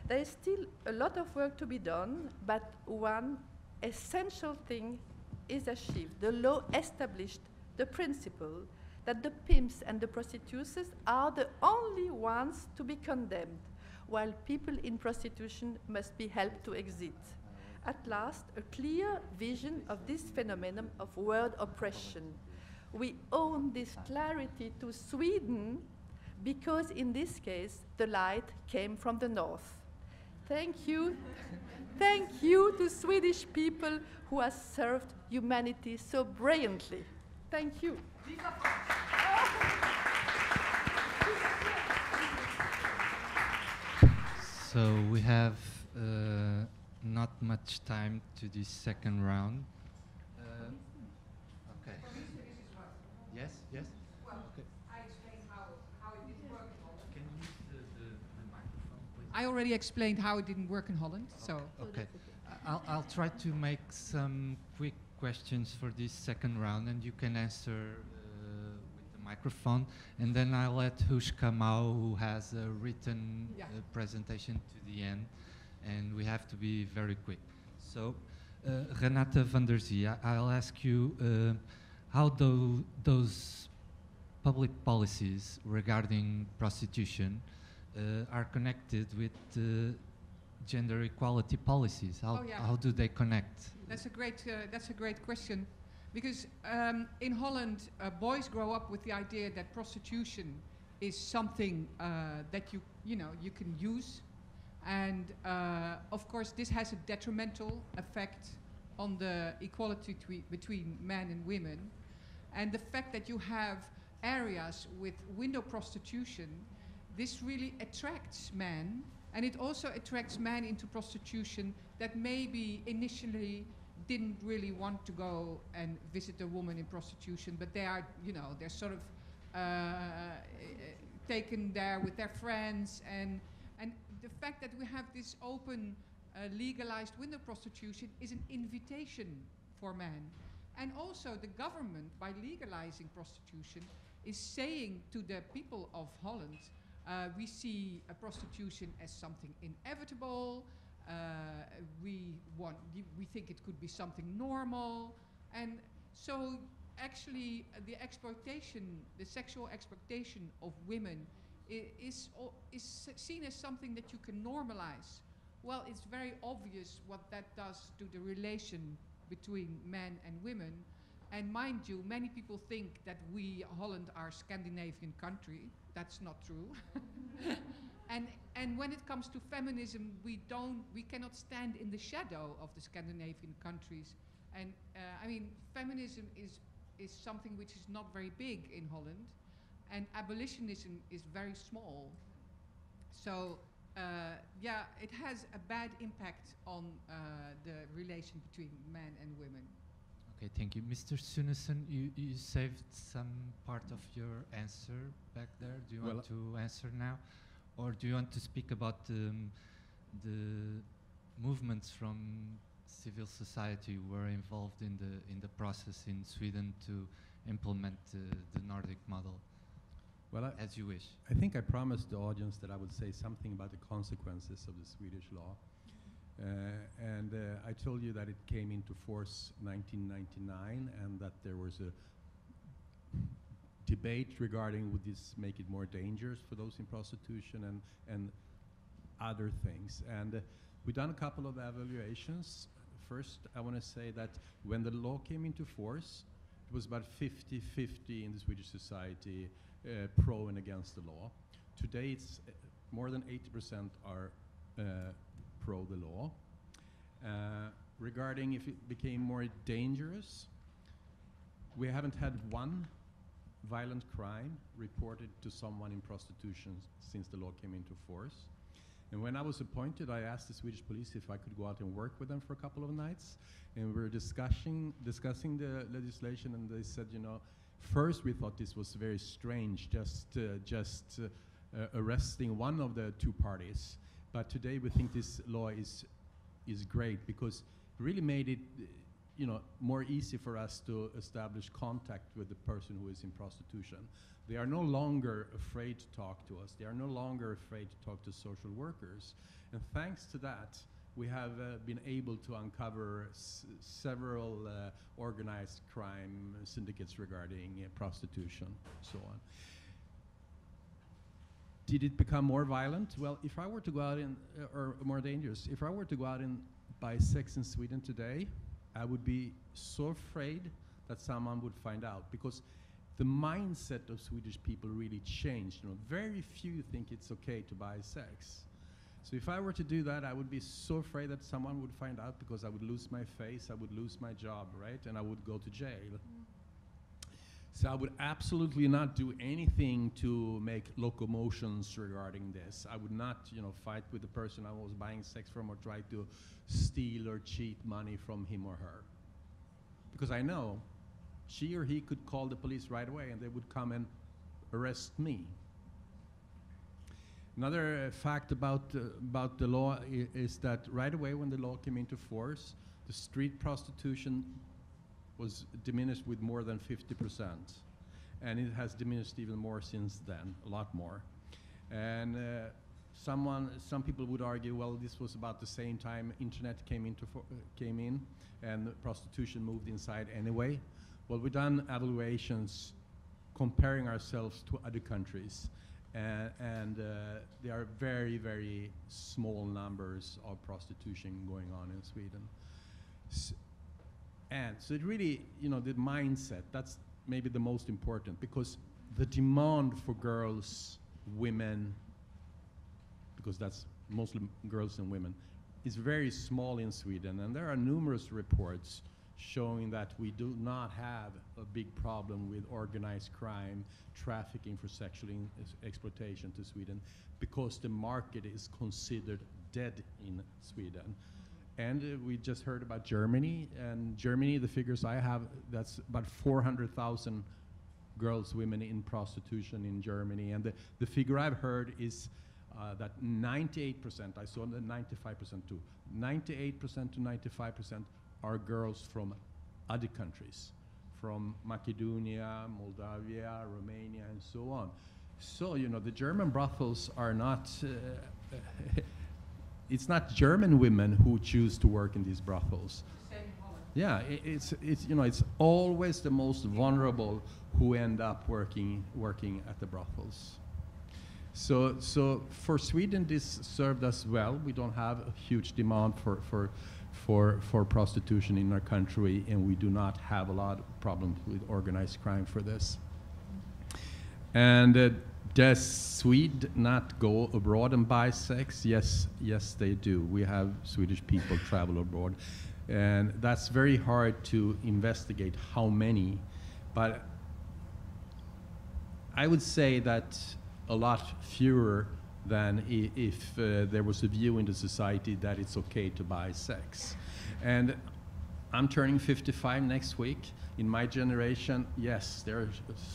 There is still a lot of work to be done, but one essential thing is achieved. The law established the principle that the pimps and the prostitutes are the only ones to be condemned, while people in prostitution must be helped to exit. At last, a clear vision of this phenomenon of world oppression. We owe this clarity to Sweden because in this case, the light came from the north. Thank you. Thank you to Swedish people who have served humanity so brilliantly. Thank you. So we have uh, not much time to this second round. Uh, okay. Yes, yes. Well, okay. I explained how, how it didn't work in Holland. Can you use the, the, the microphone, please? I already explained how it didn't work in Holland, okay. so. Okay. I'll, I'll try to make some quick questions for this second round, and you can answer uh, with the microphone. And then I'll let Huschke Mau, who has a written yeah. uh, presentation, to the end. and we have to be very quick. So, uh, Renate van der Zee, I, I'll ask you uh, how do those public policies regarding prostitution uh, are connected with uh, gender equality policies? How, oh, yeah. how do they connect? That's a great, uh, that's a great question. Because um, in Holland, uh, boys grow up with the idea that prostitution is something uh, that you, you know, you can use. And uh, of course, this has a detrimental effect on the equality between men and women. And the fact that you have areas with window prostitution, this really attracts men. And it also attracts men into prostitution that maybe initially didn't really want to go and visit a woman in prostitution, but they are, you know, they're sort of uh, taken there with their friends. And, and the fact that we have this open, uh, legalized window prostitution is an invitation for men. And also the government, by legalizing prostitution, is saying to the people of Holland, uh, we see a prostitution as something inevitable, Uh, we want, we think it could be something normal. And so actually uh, the exploitation, the sexual exploitation of women I is, o is seen as something that you can normalize. Well, it's very obvious what that does to the relation between men and women. And mind you, many people think that we, Holland, are a Scandinavian country. That's not true. And, and when it comes to feminism, we don't, we cannot stand in the shadow of the Scandinavian countries. And uh, I mean, feminism is, is something which is not very big in Holland, and abolitionism is very small. So uh, yeah, it has a bad impact on uh, the relation between men and women. Okay, thank you. Mister Sunesson, you, you saved some part of your answer back there. Do you well want to answer now? Or do you want to speak about um, the movements from civil society who were involved in the in the process in Sweden to implement uh, the Nordic model? Well, I as you wish. I think I promised the audience that I would say something about the consequences of the Swedish law, uh, and uh, I told you that it came into force nineteen ninety-nine, and that there was a debate regarding would this make it more dangerous for those in prostitution and, and other things. And uh, we've done a couple of evaluations. First, I want to say that when the law came into force, it was about fifty fifty in the Swedish society, uh, pro and against the law. Today, it's uh, more than eighty percent are uh, pro the law. Uh, regarding if it became more dangerous, we haven't had one violent crime reported to someone in prostitution since the law came into force. And when I was appointed, I asked the Swedish police if I could go out and work with them for a couple of nights. And we were discussing, discussing the legislation, and they said, you know, first we thought this was very strange, just, uh, just uh, uh, arresting one of the two parties. But today we think this law is, is great because it really made it uh, you know, more easy for us to establish contact with the person who is in prostitution. They are no longer afraid to talk to us. They are no longer afraid to talk to social workers. And thanks to that, we have uh, been able to uncover s several uh, organized crime syndicates regarding uh, prostitution, so on. Did it become more violent? Well, if I were to go out in, uh, or more dangerous, if I were to go out and buy sex in Sweden today, I would be so afraid that someone would find out, because the mindset of Swedish people really changed. You know, very few think it's okay to buy sex. So if I were to do that, I would be so afraid that someone would find out, because I would lose my face, I would lose my job, right? And I would go to jail. Mm. So I would absolutely not do anything to make locomotions regarding this. I would not, you know, fight with the person I was buying sex from or try to steal or cheat money from him or her. Because I know she or he could call the police right away and they would come and arrest me. Another uh, fact about, uh, about the law i- is that right away when the law came into force, the street prostitution was diminished with more than fifty percent. And it has diminished even more since then, a lot more. And uh, Someone, some people would argue, well, this was about the same time internet came into for, uh, came in, and prostitution moved inside anyway. Well, we've done evaluations comparing ourselves to other countries, and, and uh, there are very, very small numbers of prostitution going on in Sweden. S and so it really, you know, the mindset, that's maybe the most important, because the demand for girls, women, because that's mostly girls and women, is very small in Sweden. And there are numerous reports showing that we do not have a big problem with organized crime, trafficking for sexual exploitation to Sweden, because the market is considered dead in Sweden. And uh, we just heard about Germany, and Germany, the figures I have, that's about four hundred thousand girls, women in prostitution in Germany. And the, the figure I've heard is Uh, that ninety-eight percent, I saw the ninety-five percent too, ninety-eight percent to ninety-five percent are girls from other countries, from Macedonia, Moldavia, Romania, and so on. So, you know, the German brothels are not, uh, it's not German women who choose to work in these brothels. Yeah, it, it's, it's, you know, it's always the most vulnerable who end up working, working at the brothels. So, so for Sweden, this served us well. We don't have a huge demand for, for, for, for prostitution in our country, and we do not have a lot of problems with organized crime for this. And uh, does Swede not go abroad and buy sex? Yes, yes they do. We have Swedish people travel abroad. And that's very hard to investigate how many, but I would say that a lot fewer than I if uh, there was a view in the society that it's okay to buy sex. And I'm turning fifty-five next week. In my generation, yes, there are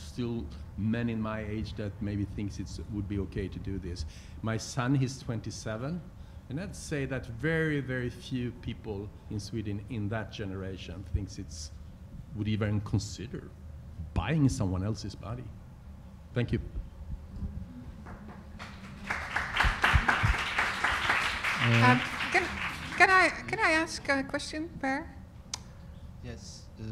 still men in my age that maybe thinks it would be okay to do this. My son, he's twenty-seven, and I'd say that very, very few people in Sweden in that generation thinks it's would even consider buying someone else's body. Thank you. Um, can, can I can I ask a question, Per? Yes. Uh,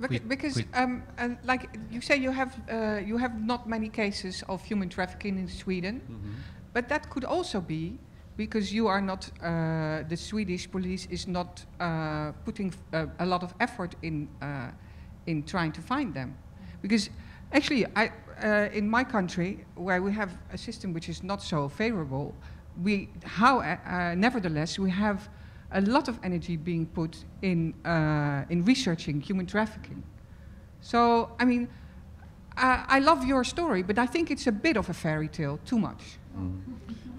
Bec quick, because quick. Um, and like you say, you have uh, you have not many cases of human trafficking in Sweden, mm-hmm. but that could also be because you are not uh, the Swedish police is not uh, putting uh, a lot of effort in uh, in trying to find them, because actually I uh, in my country where we have a system which is not so favorable. We, how, uh, nevertheless, we have a lot of energy being put in uh, in researching human trafficking. So, I mean, I, I love your story, but I think it's a bit of a fairy tale, too much. Mm.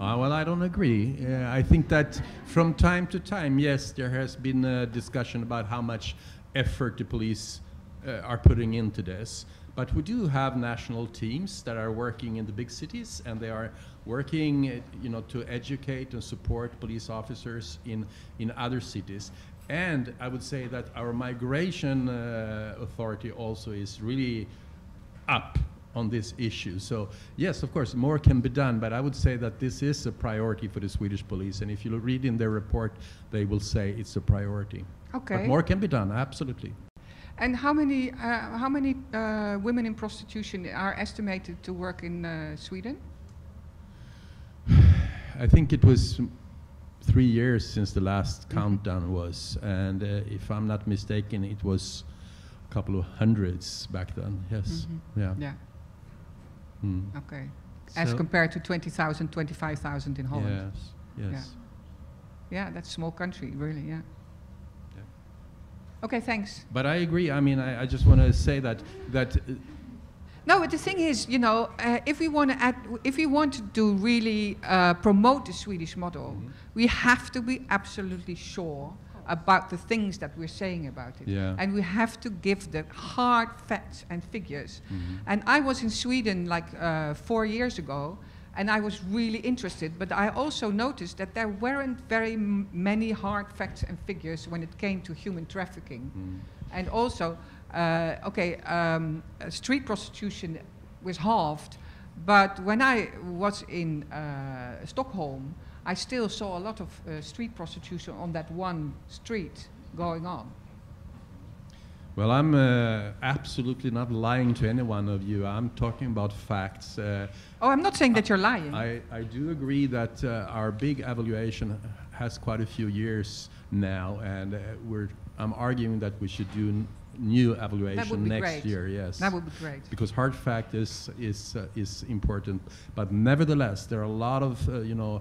Uh, well, I don't agree. Uh, I think that from time to time, yes, there has been a discussion about how much effort the police uh, are putting into this. But we do have national teams that are working in the big cities, and they are working, you know, to educate and support police officers in, in other cities. And I would say that our migration uh, authority also is really up on this issue. So yes, of course, more can be done, but I would say that this is a priority for the Swedish police. And if you read in their report, they will say it's a priority. Okay. But more can be done, absolutely. And how many, uh, how many uh, women in prostitution are estimated to work in uh, Sweden? I think it was three years since the last mm-hmm. countdown was. And uh, if I'm not mistaken, it was a couple of hundreds back then, yes. Mm-hmm. Yeah. Yeah. Mm. Okay. As so compared to twenty thousand, twenty-five thousand in Holland. Yes, yes. Yeah, yeah, that's a small country, really, yeah. Okay, thanks. But I agree. I mean, I, I just want to say that that. Uh, no, but the thing is, you know, uh, if we want to add, if we want to really uh, promote the Swedish model, mm-hmm. we have to be absolutely sure about the things that we're saying about it, yeah. and we have to give the hard facts and figures. Mm-hmm. And I was in Sweden like uh, four years ago, and I was really interested, but I also noticed that there weren't very m many hard facts and figures when it came to human trafficking. Mm. And also, uh, okay, um, uh, street prostitution was halved, But when I was in uh, Stockholm, I still saw a lot of uh, street prostitution on that one street going on. Well, I'm uh, absolutely not lying to any one of you. I'm talking about facts. Uh, oh, I'm not saying that you're lying. I, I do agree that uh, our big evaluation has quite a few years now, and uh, we're, I'm arguing that we should do n new evaluation next year, yes. That would be great. Because hard fact is, is, uh, is important. But nevertheless, there are a lot of uh, you know,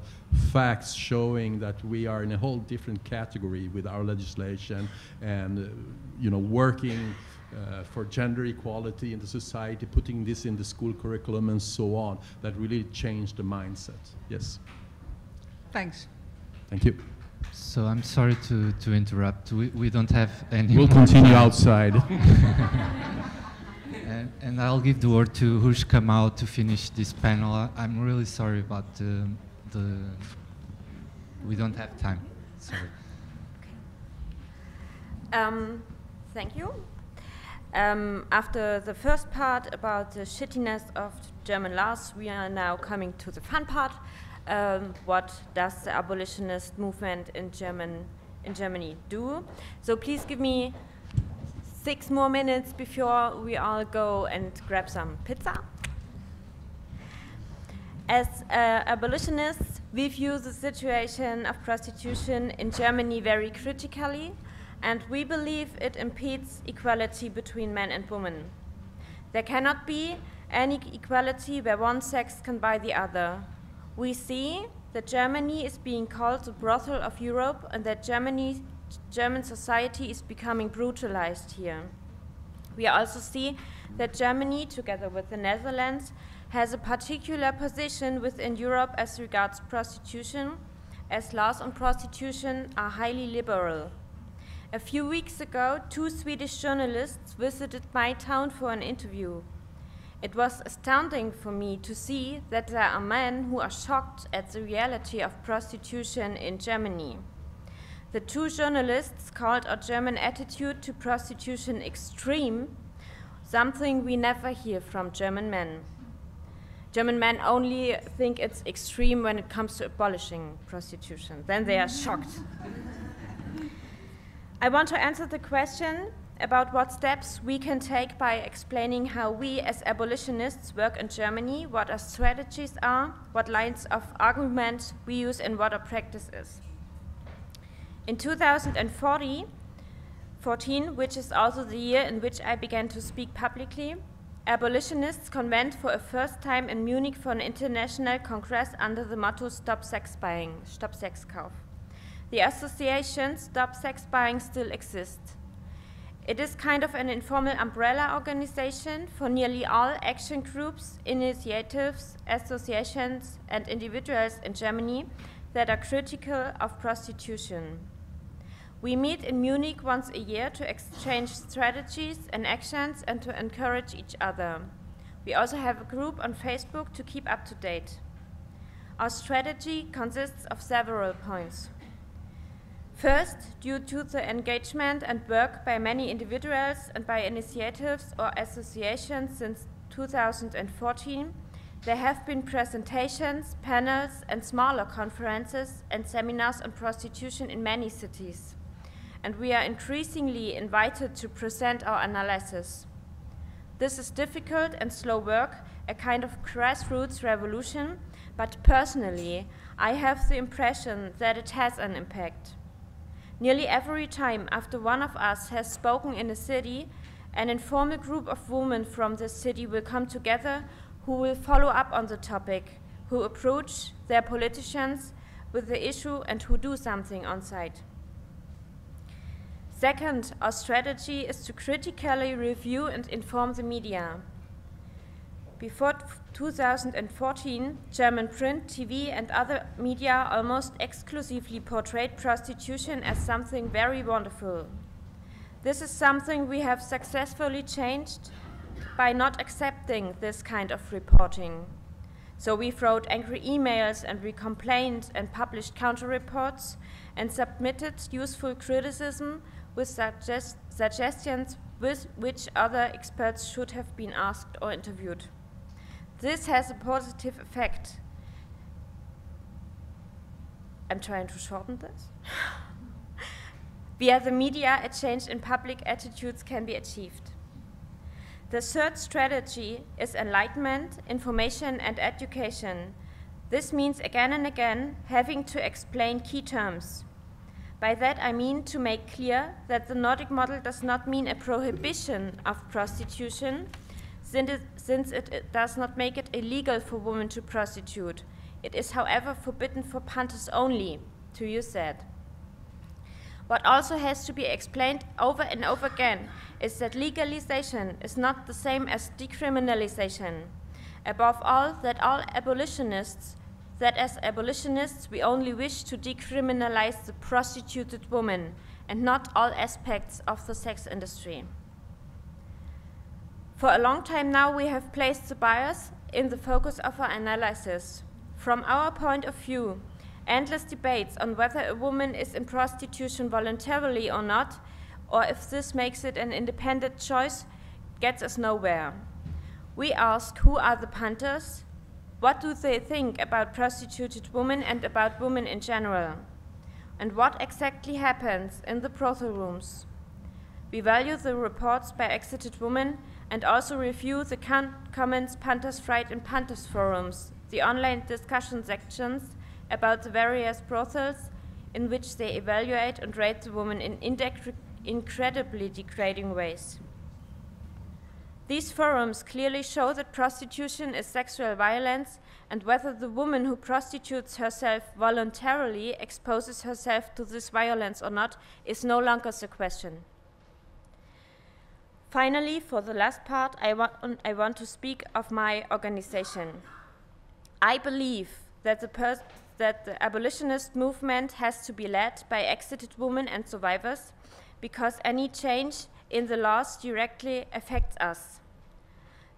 facts showing that we are in a whole different category with our legislation and uh, you know, working uh, for gender equality in the society, putting this in the school curriculum and so on, that really changed the mindset. Yes. Thanks. Thank you. So I'm sorry to, to interrupt. We, we don't have any... We'll continue outside. and, and I'll give the word to Huschke Mau to finish this panel. I, I'm really sorry about the, the... We don't have time. Sorry. Um, thank you. Um, after the first part about the shittiness of German laws, we are now coming to the fun part. Um, what does the abolitionist movement in, German, in Germany do? So please give me six more minutes before we all go and grab some pizza. As uh, abolitionists, we view the situation of prostitution in Germany very critically, and we believe it impedes equality between men and women. There cannot be any equality where one sex can buy the other. We see that Germany is being called the brothel of Europe and that Germany, German society is becoming brutalized here. We also see that Germany, together with the Netherlands, has a particular position within Europe as regards prostitution, as laws on prostitution are highly liberal. A few weeks ago, two Swedish journalists visited my town for an interview. It was astounding for me to see that there are men who are shocked at the reality of prostitution in Germany. The two journalists called our German attitude to prostitution extreme, something we never hear from German men. German men only think it's extreme when it comes to abolishing prostitution. Then they are shocked. I want to answer the question about what steps we can take by explaining how we as abolitionists work in Germany, what our strategies are, what lines of argument we use, and what our practice is. In two thousand fourteen, which is also the year in which I began to speak publicly, abolitionists convened for a first time in Munich for an international congress under the motto Stop Sex Buying, Stop Sexkauf. The association Stop Sex Buying still exists. It is kind of an informal umbrella organization for nearly all action groups, initiatives, associations, and individuals in Germany that are critical of prostitution. We meet in Munich once a year to exchange strategies and actions and to encourage each other. We also have a group on Facebook to keep up to date. Our strategy consists of several points. First, due to the engagement and work by many individuals and by initiatives or associations since two thousand fourteen, there have been presentations, panels, and smaller conferences and seminars on prostitution in many cities. And we are increasingly invited to present our analysis. This is difficult and slow work, a kind of grassroots revolution, but personally, I have the impression that it has an impact. Nearly every time after one of us has spoken in a city, an informal group of women from this city will come together who will follow up on the topic, who approach their politicians with the issue and who do something on site. Second, our strategy is to critically review and inform the media. Before two thousand fourteen, German print, T V, and other media almost exclusively portrayed prostitution as something very wonderful. This is something we have successfully changed by not accepting this kind of reporting. So we wrote angry emails and we complained and published counter-reports and submitted useful criticism with suggest suggestions with which other experts should have been asked or interviewed. This has a positive effect. I'm trying to shorten this. Via the media, a change in public attitudes can be achieved. The third strategy is enlightenment, information, and education. This means again and again having to explain key terms. By that I mean to make clear that the Nordic model does not mean a prohibition of prostitution, since it, since it, it does not make it illegal for women to prostitute. It is, however, forbidden for punters only, to use that. What also has to be explained over and over again is that legalization is not the same as decriminalization. Above all, that all abolitionists that as abolitionists we only wish to decriminalize the prostituted woman and not all aspects of the sex industry. For a long time now we have placed the bias in the focus of our analysis. From our point of view, endless debates on whether a woman is in prostitution voluntarily or not, or if this makes it an independent choice, gets us nowhere. We ask who are the punters, what do they think about prostituted women and about women in general? And what exactly happens in the brothel rooms? We value the reports by exited women and also review the comments punters write in punters forums, the online discussion sections about the various brothels in which they evaluate and rate the women in incredibly degrading ways. These forums clearly show that prostitution is sexual violence and whether the woman who prostitutes herself voluntarily exposes herself to this violence or not is no longer the question. Finally, for the last part, I want, I want to speak of my organization. I believe that the, pers- that the abolitionist movement has to be led by exited women and survivors, because any change in the laws directly affects us.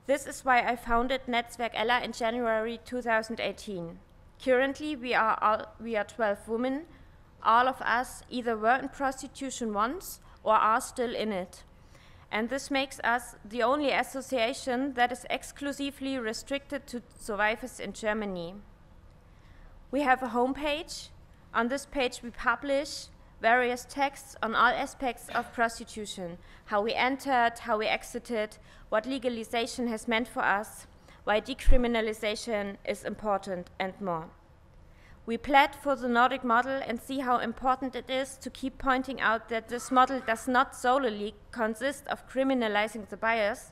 This is why I founded Netzwerk Ella in January two thousand eighteen. Currently, we are, all, we are twelve women. All of us either were in prostitution once or are still in it. And this makes us the only association that is exclusively restricted to survivors in Germany. We have a homepage. On this page, we publish various texts on all aspects of prostitution, how we entered, how we exited, what legalization has meant for us, why decriminalization is important, and more. We plead for the Nordic model and see how important it is to keep pointing out that this model does not solely consist of criminalizing the bias,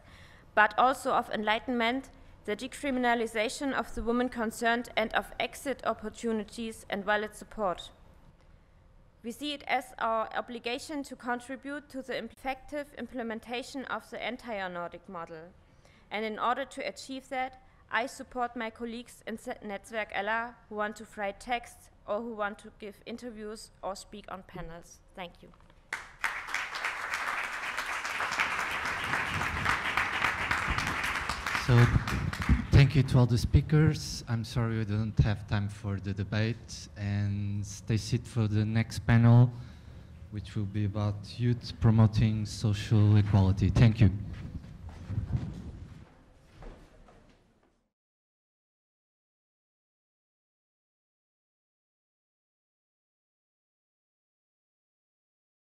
but also of enlightenment, the decriminalization of the woman concerned, and of exit opportunities and valid support. We see it as our obligation to contribute to the effective implementation of the entire Nordic model. And in order to achieve that, I support my colleagues in Netzwerk Ella who want to write texts or who want to give interviews or speak on panels. Thank you. So, thank you to all the speakers. I'm sorry we don't have time for the debate, and stay seated for the next panel, which will be about youth promoting social equality. Thank you.